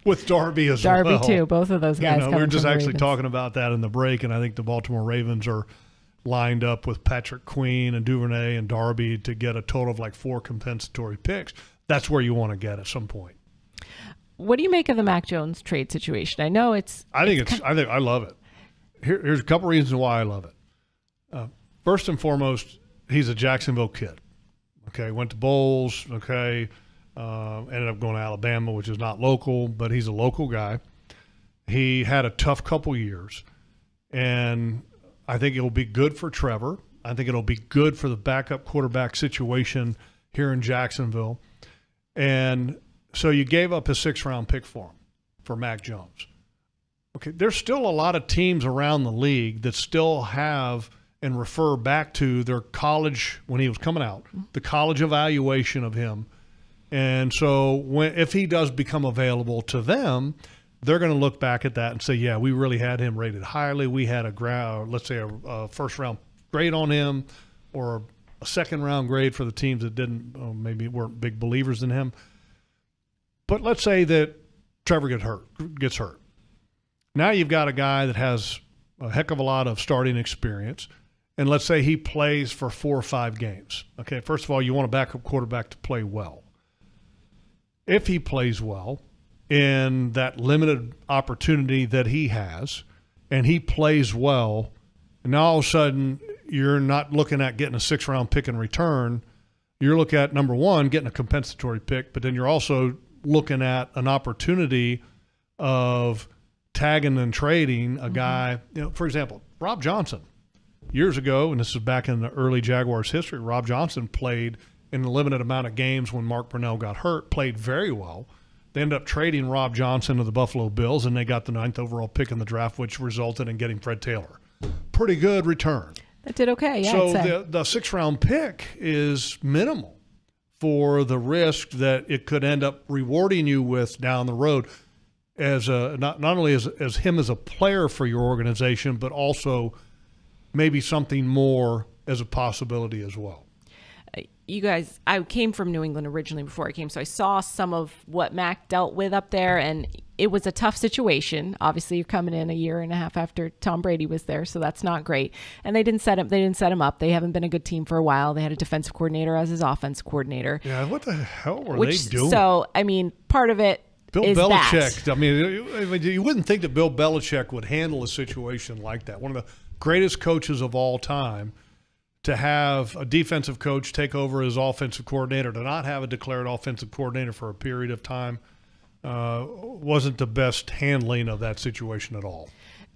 with Darby as Darby well. Darby too. Both of those guys. You know, we were just actually talking about that in the break, and I think the Baltimore Ravens are lined up with Patrick Queen and Duvernay and Darby to get a total of like four compensatory picks. That's where you want to get at some point. What do you make of the Mac Jones trade situation? I know it's. I think it's. it's I think I love it. Here, here's a couple reasons why I love it. Uh, first and foremost, he's a Jacksonville kid. Okay, went to bowls. Okay, uh, ended up going to Alabama, which is not local, but he's a local guy. He had a tough couple years, and I think it'll be good for Trevor. I think it'll be good for the backup quarterback situation here in Jacksonville, and. So you gave up a sixth round pick for him, for Mac Jones. Okay, there's still a lot of teams around the league that still have and refer back to their college, when he was coming out, the college evaluation of him. And so when, if he does become available to them, they're going to look back at that and say, yeah, we really had him rated highly. We had a ground, let's say a, a first round grade on him or a second round grade for the teams that didn't, oh, maybe weren't big believers in him. But let's say that Trevor gets hurt. Gets hurt. Now you've got a guy that has a heck of a lot of starting experience, and let's say he plays for four or five games. Okay, first of all, you want a backup quarterback to play well. If he plays well in that limited opportunity that he has, and he plays well, and now all of a sudden you're not looking at getting a six-round pick in return. You're looking at, number one, getting a compensatory pick, but then you're also looking at an opportunity of tagging and trading a guy. Mm-hmm. You know, for example, Rob Johnson. Years ago, and this is back in the early Jaguars history, Rob Johnson played in a limited amount of games when Mark Brunell got hurt, played very well. They ended up trading Rob Johnson to the Buffalo Bills, and they got the ninth overall pick in the draft, which resulted in getting Fred Taylor. Pretty good return. That did okay, yeah. So the, the six-round pick is minimal for the risk that it could end up rewarding you with down the road, as a, not, not only as, as him as a player for your organization, but also – maybe something more as a possibility as well. You guys, I came from New England originally before I came, so I saw some of what Mac dealt with up there, and it was a tough situation. Obviously, you're coming in a year and a half after Tom Brady was there, so that's not great. And they didn't set him. They didn't set him up. They haven't been a good team for a while. They had a defensive coordinator as his offense coordinator. Yeah, what the hell were Which, they doing? So, I mean, part of it. Bill is Belichick. That. I mean, you wouldn't think that Bill Belichick would handle a situation like that. One of the greatest coaches of all time, to have a defensive coach take over as offensive coordinator, to not have a declared offensive coordinator for a period of time, uh, wasn't the best handling of that situation at all.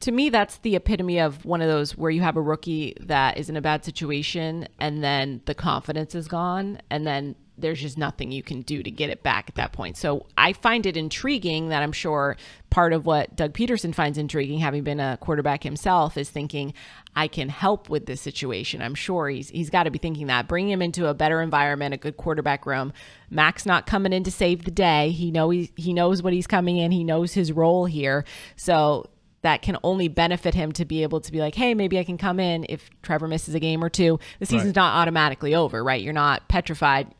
To me, that's the epitome of one of those where you have a rookie that is in a bad situation, and then the confidence is gone, and then there's just nothing you can do to get it back at that point. So I find it intriguing that I'm sure part of what Doug Peterson finds intriguing, having been a quarterback himself, is thinking, I can help with this situation. I'm sure he's he's got to be thinking that. Bring him into a better environment, a good quarterback room. Mac's not coming in to save the day. He, know he, he knows what he's coming in. He knows his role here. So that can only benefit him to be able to be like, hey, maybe I can come in if Trevor misses a game or two. The season's right. Not automatically over, right? You're not petrified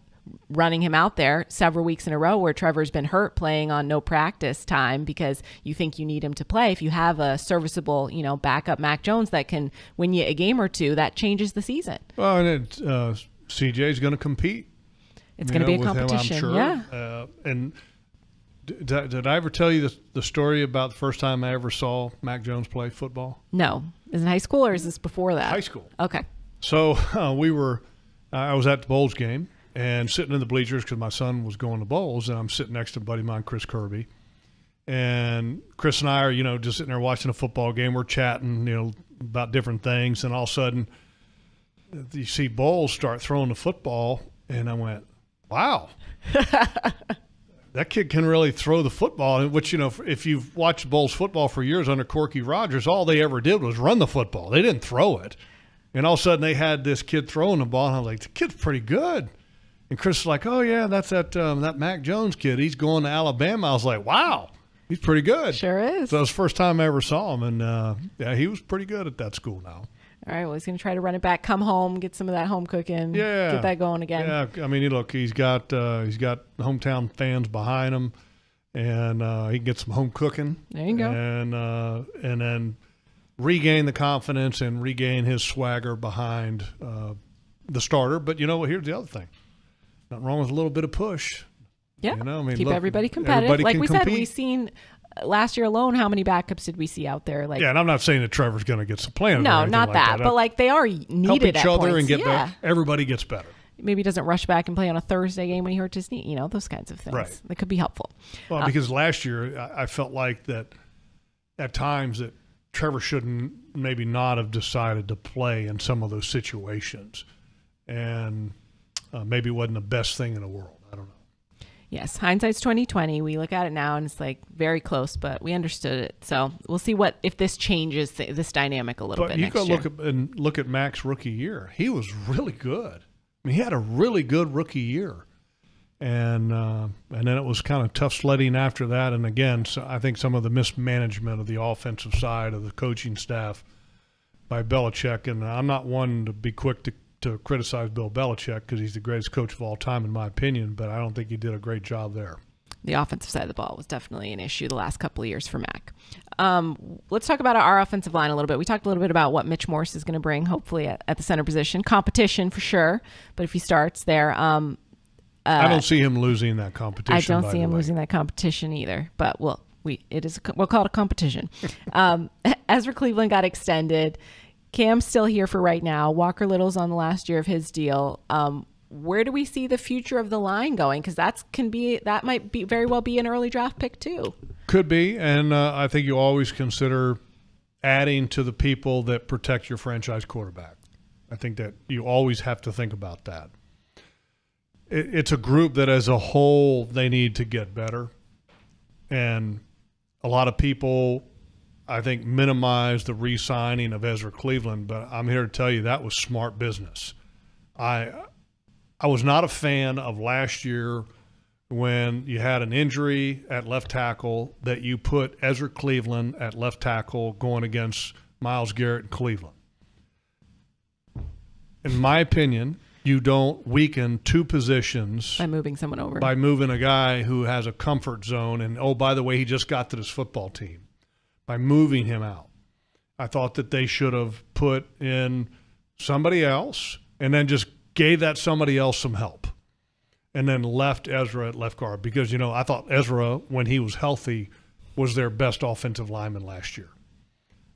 running him out there several weeks in a row where Trevor's been hurt playing on no practice time because you think you need him to play. If you have a serviceable, you know, backup Mac Jones that can win you a game or two, that changes the season. Well, and it, uh, C J's going to compete. It's going to be a competition, him, I'm sure. Yeah. Uh, and did, did I ever tell you the, the story about the first time I ever saw Mac Jones play football? No. Is it high school or is this before that? High school. Okay. So uh, we were, uh, I was at the Bulls game. And sitting in the bleachers because my son was going to bowls, and I'm sitting next to a buddy of mine, Chris Kirby. And Chris and I are, you know, just sitting there watching a football game. We're chatting, you know, about different things. And all of a sudden, you see Bowles start throwing the football. And I went, wow, that kid can really throw the football. Which, you know, if you've watched Bowles football for years under Corky Rogers, all they ever did was run the football. They didn't throw it. And all of a sudden, they had this kid throwing the ball. And I'm like, the kid's pretty good. And Chris is like, oh, yeah, that's that um, that Mac Jones kid. He's going to Alabama. I was like, wow, he's pretty good. Sure is. So it was the first time I ever saw him. And, uh, yeah, he was pretty good at that school now. All right, well, he's going to try to run it back, come home, get some of that home cooking, yeah, get that going again. Yeah, I mean, look, he's got, uh, he's got hometown fans behind him, and uh, he can get some home cooking. There you go. And, uh, and then regain the confidence and regain his swagger behind uh, the starter. But, you know, here's the other thing. Nothing wrong with a little bit of push. Yeah. You know, I mean, keep look, everybody competitive. Everybody like we compete. Said, we've seen last year alone, how many backups did we see out there? Like, yeah, and I'm not saying that Trevor's going to get supplanted. No, not like that, that. But like they are needed. Help each at other points. And get yeah. better. Everybody gets better. Maybe he doesn't rush back and play on a Thursday game when he hurts his knee. You know, those kinds of things. Right. That could be helpful. Well, uh, because last year I, I felt like that at times that Trevor shouldn't maybe not have decided to play in some of those situations. And Uh, maybe wasn't the best thing in the world. I don't know. Yes, hindsight's twenty twenty. We look at it now and it's like very close, but we understood it. So we'll see what if this changes th this dynamic a little but bit. You next go look at, and look at Mac's rookie year. He was really good. I mean, he had a really good rookie year, and uh, and then it was kind of tough sledding after that. And again, so I think some of the mismanagement of the offensive side of the coaching staff by Belichick. And I'm not one to be quick to. to criticize Bill Belichick because he's the greatest coach of all time, in my opinion, but I don't think he did a great job there. the offensive side of the ball was definitely an issue the last couple of years for Mac. Um, let's talk about our offensive line a little bit. We talked a little bit about what Mitch Morse is going to bring, hopefully, at, at the center position. Competition for sure, but if he starts there. Um, uh, I don't see him losing that competition. I don't by see him way. losing that competition either, but we'll, we, it is, we'll call it a competition. um, Ezra Cleveland got extended. Cam's still here for right now. Walker Little's on the last year of his deal. Um, where do we see the future of the line going? Because that's can be that might be very well be an early draft pick too. Could be, and uh, I think you always consider adding to the people that protect your franchise quarterback. I think that you always have to think about that. It, it's a group that, as a whole, they need to get better, and a lot of people, I think, minimize the re-signing of Ezra Cleveland. But I'm here to tell you that was smart business. I. I was not a fan of last year when you had an injury at left tackle that you put Ezra Cleveland at left tackle going against Myles Garrett and Cleveland. In my opinion, you don't weaken two positions by moving someone over, by moving a guy who has a comfort zone and, oh, by the way, he just got to this football team, by moving him out. I thought that they should have put in somebody else and then just gave that somebody else some help, and then left Ezra at left guard because, you know, I thought Ezra, when he was healthy, was their best offensive lineman last year.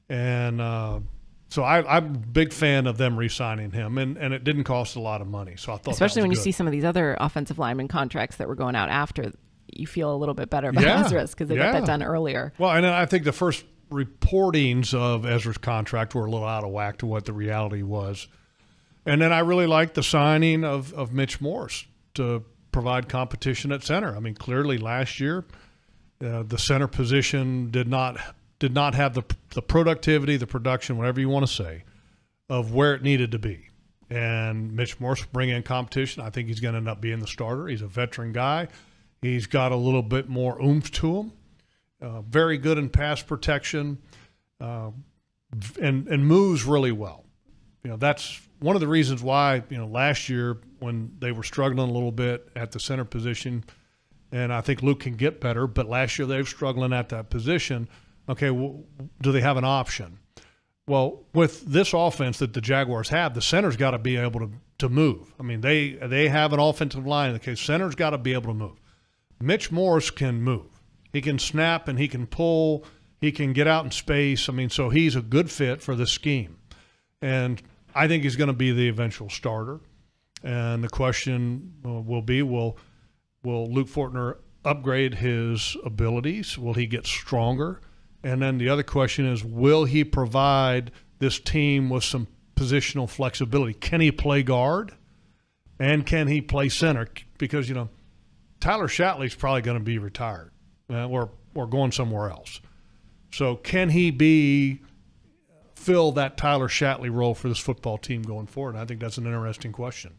And uh, so I, I'm a big fan of them re-signing him, and, and it didn't cost a lot of money. So I thought, especially when good. you see some of these other offensive lineman contracts that were going out after, you feel a little bit better about yeah. Ezra's because they yeah. got that done earlier. Well, and I think the first reportings of Ezra's contract were a little out of whack to what the reality was. And then I really like the signing of, of Mitch Morse to provide competition at center. I mean, clearly last year, uh, the center position did not did not have the, the productivity, the production, whatever you want to say, of where it needed to be. And Mitch Morse bring in competition. I think he's going to end up being the starter. He's a veteran guy. He's got a little bit more oomph to him. Uh, very good in pass protection, uh, and and moves really well. You know, that's one of the reasons why, you know, last year when they were struggling a little bit at the center position, and I think Luke can get better, but last year they were struggling at that position. Okay, well, do they have an option? Well, with this offense that the Jaguars have, the center's got to be able to, to move. I mean, they, they have an offensive line. Okay, center's got to be able to move. Mitch Morse can move. He can snap and he can pull. He can get out in space. I mean, so he's a good fit for this scheme. And I think he's going to be the eventual starter. And the question uh, will be, will, will Luke Fortner upgrade his abilities? Will he get stronger? And then the other question is, will he provide this team with some positional flexibility? Can he play guard? And can he play center? Because, you know, Tyler Shatley's probably going to be retired uh, or, or going somewhere else. So can he be – fill that Tyler Shatley role for this football team going forward? And I think that's an interesting question.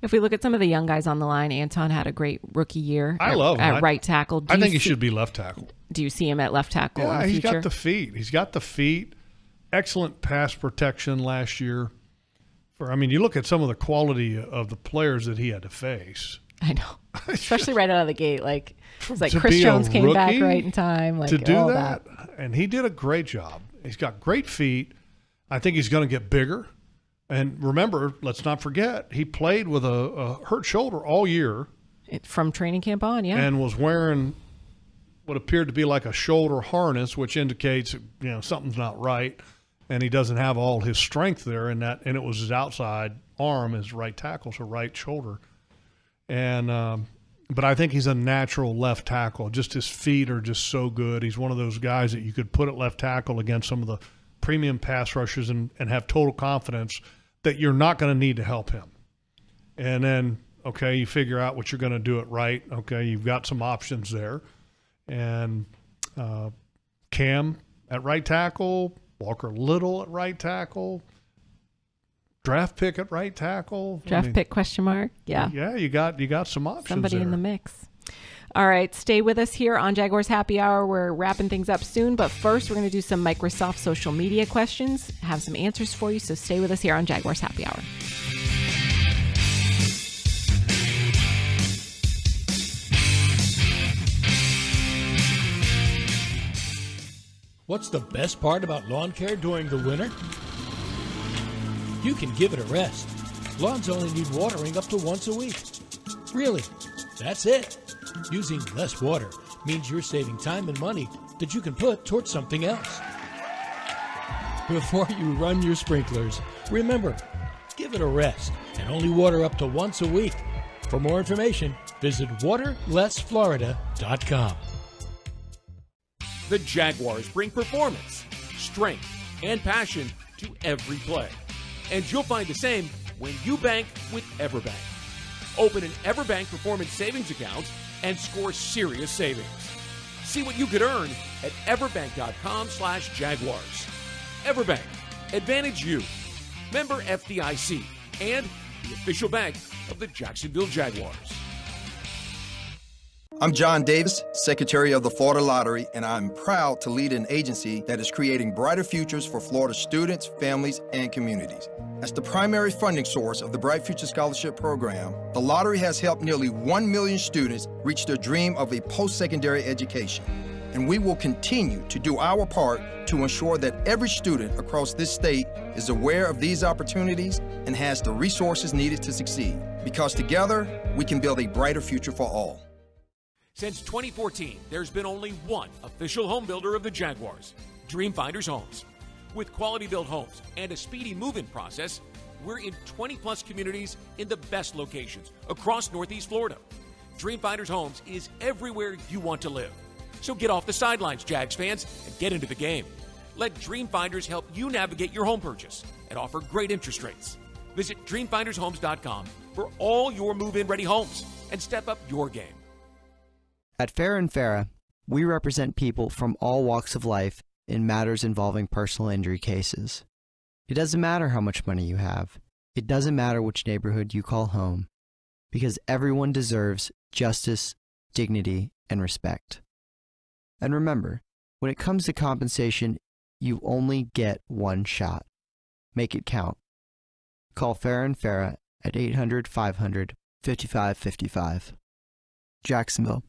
If we look at some of the young guys on the line, Anton had a great rookie year. I at, love him. At right tackle. Do I think see, he should be left tackle. Do you see him at left tackle? Yeah, in the he's future? got the feet. He's got the feet. Excellent pass protection last year. For I mean, you look at some of the quality of the players that he had to face. I know, especially right out of the gate. Like, it's like Chris Jones came back right in time. Like, to do all that. that, and he did a great job. He's got great feet. I think he's going to get bigger. And remember, let's not forget, he played with a, a hurt shoulder all year. It, from training camp on, yeah. And was wearing what appeared to be like a shoulder harness, which indicates, you know, something's not right. And he doesn't have all his strength there. And, that, and it was his outside arm, his right tackle, so right shoulder. And um, but I think he's a natural left tackle. Just his feet are just so good. He's one of those guys that you could put at left tackle against some of the – premium pass rushers and, and have total confidence that you're not going to need to help him. And then, okay, you figure out what you're going to do it right. Okay, you've got some options there. And uh, Cam at right tackle, Walker Little at right tackle, draft pick at right tackle. Draft I mean, pick question mark, yeah. Yeah, you got, you got some options Somebody there. in the mix. All right, stay with us here on Jaguars Happy Hour. We're wrapping things up soon, but first we're going to do some Microsoft social media questions, have some answers for you, so stay with us here on Jaguars Happy Hour. What's the best part about lawn care during the winter? You can give it a rest. Lawns only need watering up to once a week. Really, that's it. Using less water means you're saving time and money that you can put towards something else. Before you run your sprinklers, remember, give it a rest and only water up to once a week. For more information, visit water less florida dot com. The Jaguars bring performance, strength, and passion to every play. And you'll find the same when you bank with EverBank. Open an EverBank Performance Savings account and score serious savings. See what you could earn at everbank dot com slash jaguars. EverBank. Advantage you. Member F D I C and the official bank of the Jacksonville Jaguars. I'm John Davis, Secretary of the Florida Lottery, and I'm proud to lead an agency that is creating brighter futures for Florida students, families, and communities. As the primary funding source of the Bright Future Scholarship Program, the lottery has helped nearly one million students reach their dream of a post-secondary education. And we will continue to do our part to ensure that every student across this state is aware of these opportunities and has the resources needed to succeed. Because together, we can build a brighter future for all. Since twenty fourteen, there's been only one official home builder of the Jaguars, Dreamfinders Homes. With quality-built homes and a speedy move-in process, we're in twenty-plus communities in the best locations across Northeast Florida. Dreamfinders Homes is everywhere you want to live. So get off the sidelines, Jags fans, and get into the game. Let Dreamfinders help you navigate your home purchase and offer great interest rates. Visit dreamfinders homes dot com for all your move-in-ready homes and step up your game. At Farrah and Farrah, we represent people from all walks of life in matters involving personal injury cases. It doesn't matter how much money you have. It doesn't matter which neighborhood you call home, because everyone deserves justice, dignity, and respect. And remember, when it comes to compensation, you only get one shot. Make it count. Call Farrah and Farrah at eight hundred, five hundred, fifty-five fifty-five. Jacksonville.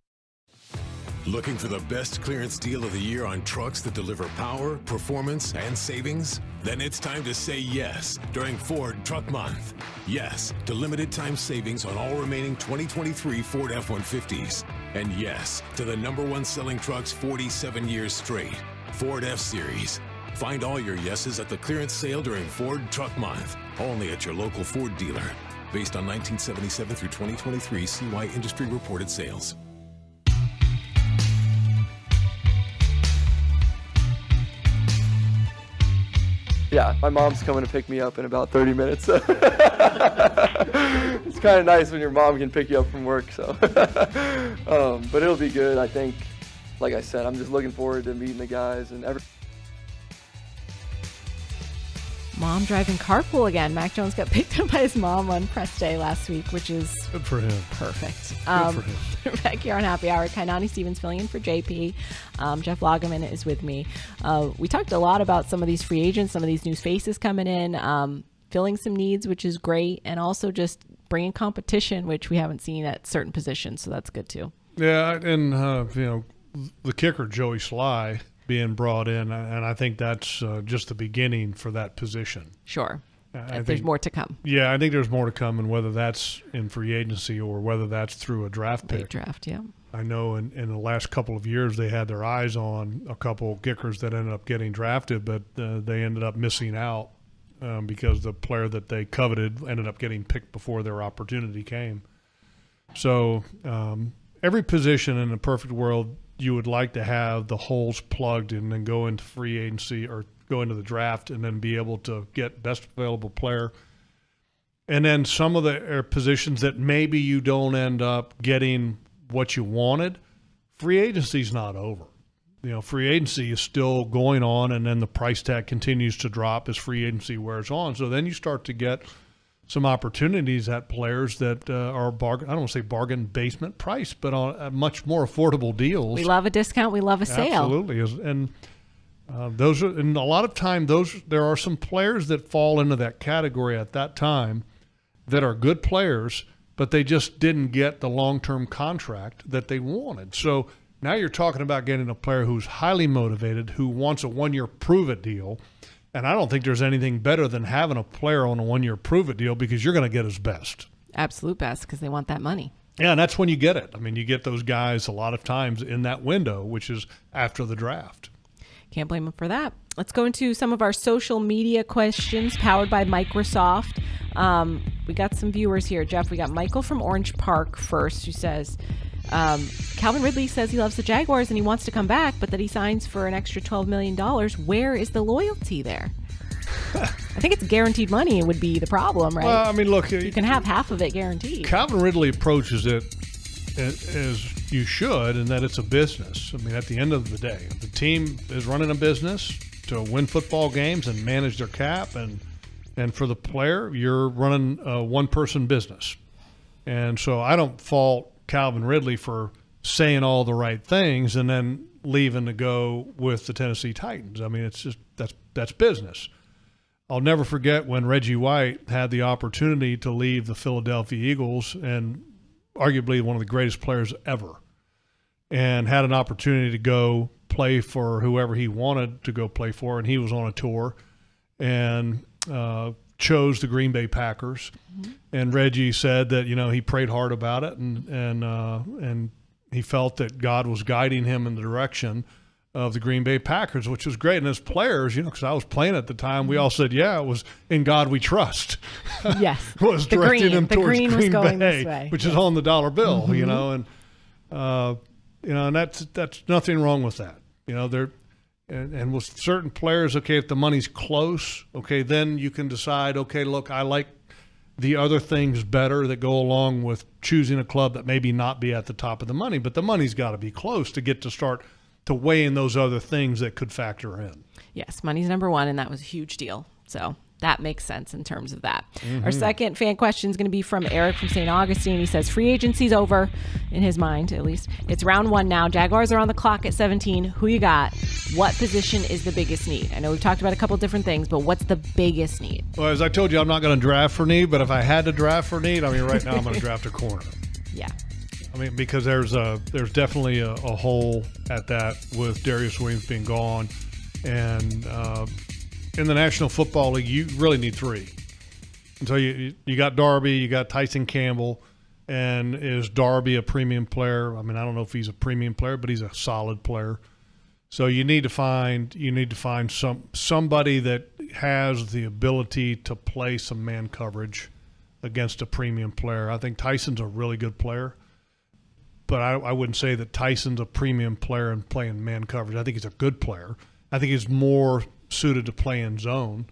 Looking for the best clearance deal of the year on trucks that deliver power, performance, and savings? Then it's time to say yes during Ford Truck Month. Yes to limited time savings on all remaining twenty twenty-three Ford F one fifties. And yes to the number one selling trucks forty-seven years straight, Ford F-Series. Find all your yeses at the clearance sale during Ford Truck Month, only at your local Ford dealer. Based on nineteen seventy-seven through twenty twenty-three C Y industry reported sales. Yeah, my mom's coming to pick me up in about thirty minutes. So it's kind of nice when your mom can pick you up from work. So, um, but it'll be good. I think, like I said, I'm just looking forward to meeting the guys and everything. Mom driving carpool again. Mac Jones got picked up by his mom on press day last week, which is good for him. Perfect. Good um, for him. We're back here on Happy Hour. Kainani Stevens filling in for J P. Um, Jeff Lageman is with me. Uh, we talked a lot about some of these free agents, some of these new faces coming in, um, filling some needs, which is great, and also just bringing competition, which we haven't seen at certain positions, so that's good too. Yeah, and uh, you know, the kicker, Joey Sly, being brought in, and I think that's uh, just the beginning for that position. Sure. I think there's more to come. Yeah, I think there's more to come, and whether that's in free agency or whether that's through a draft pick. Late draft, yeah. I know in, in the last couple of years they had their eyes on a couple kickers that ended up getting drafted, but uh, they ended up missing out um, because the player that they coveted ended up getting picked before their opportunity came. So um, every position in a perfect world, you would like to have the holes plugged and then go into free agency or go into the draft and then be able to get best available player. And then some of the positions that maybe you don't end up getting what you wanted, free agency's not over. You know, free agency is still going on, and then the price tag continues to drop as free agency wears on. So then you start to get some opportunities at players that uh, are bargain, I don't want to say bargain basement price, but on uh, much more affordable deals. We love a discount. We love a sale. Absolutely. And uh, those are, and a lot of time those, there are some players that fall into that category at that time that are good players, but they just didn't get the long-term contract that they wanted. So Now you're talking about getting a player who's highly motivated, who wants a one-year prove-it deal. And I don't think there's anything better than having a player on a one-year prove-it deal, because you're going to get his best. Absolute best, because they want that money. Yeah, and that's when you get it. I mean, you get those guys a lot of times in that window, which is after the draft. Can't blame them for that. Let's go into some of our social media questions powered by Microsoft. Um, we got some viewers here, Jeff. We got Michael from Orange Park first, who says, um, Calvin Ridley says he loves the Jaguars and he wants to come back, but that he signs for an extra twelve million dollars. Where is the loyalty there? I think it's guaranteed money would be the problem, right? Well, I mean, look, you can have half of it guaranteed. Calvin Ridley approaches it as you should, in that it's a business. I mean, at the end of the day, the team is running a business to win football games and manage their cap, and and for the player, you're running a one-person business. And so I don't fault Calvin Ridley for saying all the right things and then leaving to go with the Tennessee Titans. I mean, it's just that's that's business. I'll never forget when Reggie White had the opportunity to leave the Philadelphia Eagles, and arguably one of the greatest players ever, and had an opportunity to go play for whoever he wanted to go play for, and he was on a tour and uh, chose the Green Bay Packers. Mm-hmm. And Reggie said that, you know, he prayed hard about it, and, and, uh, and he felt that God was guiding him in the direction of the Green Bay Packers, which was great. And as players, you know, because I was playing at the time, we all said, "Yeah, it was in God we trust." Yes, was the directing green, him the towards green, green was Bay, going this way. Which is on the dollar bill, mm-hmm. you know, and uh, you know, and that's that's nothing wrong with that, you know. There, and, and with certain players, okay, if the money's close, okay, then you can decide, okay, look, I like the other things better that go along with choosing a club that maybe not be at the top of the money, but the money's got to be close to get to start. To weigh in those other things that could factor in. Yes, money's number one, and that was a huge deal. So that makes sense in terms of that. Mm-hmm. Our second fan question is going to be from Eric from Saint Augustine. He says, free agency's over, in his mind at least. It's round one now. Jaguars are on the clock at seventeen. Who you got? What position is the biggest need? I know we've talked about a couple different things, but what's the biggest need? Well, as I told you, I'm not going to draft for need, but if I had to draft for need, I mean, right now I'm going to draft a corner. Yeah. I mean, because there's a there's definitely a, a hole at that with Darious Williams being gone, and uh, in the National Football League, you really need three. And so you you got Darby, you got Tyson Campbell, and is Darby a premium player? I mean, I don't know if he's a premium player, but he's a solid player. So you need to find you need to find some somebody that has the ability to play some man coverage against a premium player. I think Tyson's a really good player. But I, I wouldn't say that Tyson's a premium player and playing man coverage. I think he's a good player. I think he's more suited to play in zone.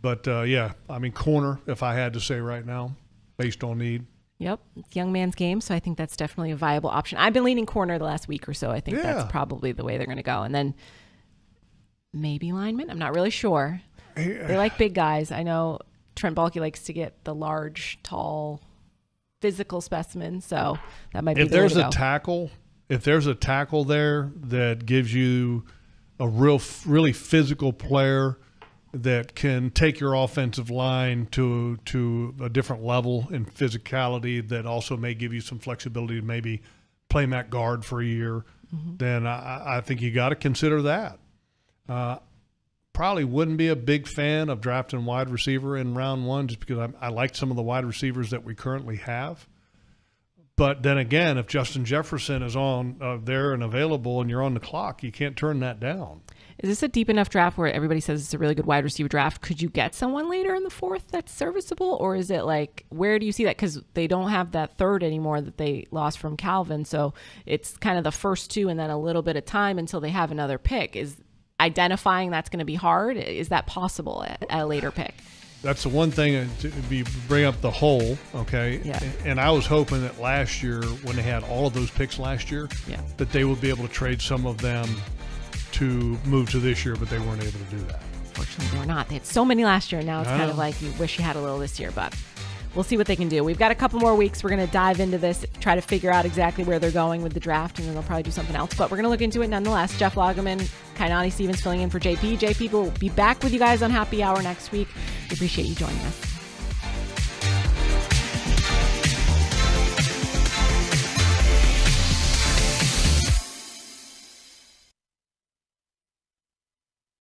But, uh, yeah, I mean, corner, if I had to say right now, based on need. Yep. It's young man's game, so I think that's definitely a viable option. I've been leaning corner the last week or so. I think yeah. that's probably the way they're going to go. And then maybe lineman. I'm not really sure. Yeah. They like big guys. I know Trent Baalke likes to get the large, tall physical specimen, so that might be if the there's way to go. a tackle if there's a tackle there that gives you a real really physical player that can take your offensive line to to a different level in physicality, that also may give you some flexibility to maybe play Mac guard for a year, mm-hmm. then I, I think you got to consider that. uh Probably wouldn't be a big fan of drafting wide receiver in round one, just because I, I like some of the wide receivers that we currently have. But then again, if Justin Jefferson is on uh, there and available and you're on the clock, you can't turn that down. Is this a deep enough draft where everybody says it's a really good wide receiver draft? Could you get someone later in the fourth that's serviceable? Or is it like, where do you see that? Because they don't have that third anymore that they lost from Calvin. So it's kind of the first two and then a little bit of time until they have another pick. Is identifying that's going to be hard? Is that possible at, at a later pick? That's the one thing, you bring up the hole, okay? Yeah. And I was hoping that last year, when they had all of those picks last year, yeah. that they would be able to trade some of them to move to this year, but they weren't able to do that. Unfortunately, they were not. They had so many last year, and now it's kind of like you wish you had a little this year, but we'll see what they can do. We've got a couple more weeks. We're going to dive into this, try to figure out exactly where they're going with the draft, and then they'll probably do something else. But we're going to look into it nonetheless. Jeff Lageman, Kainani Stevens filling in for J P. J P will be back with you guys on Happy Hour next week. We appreciate you joining us.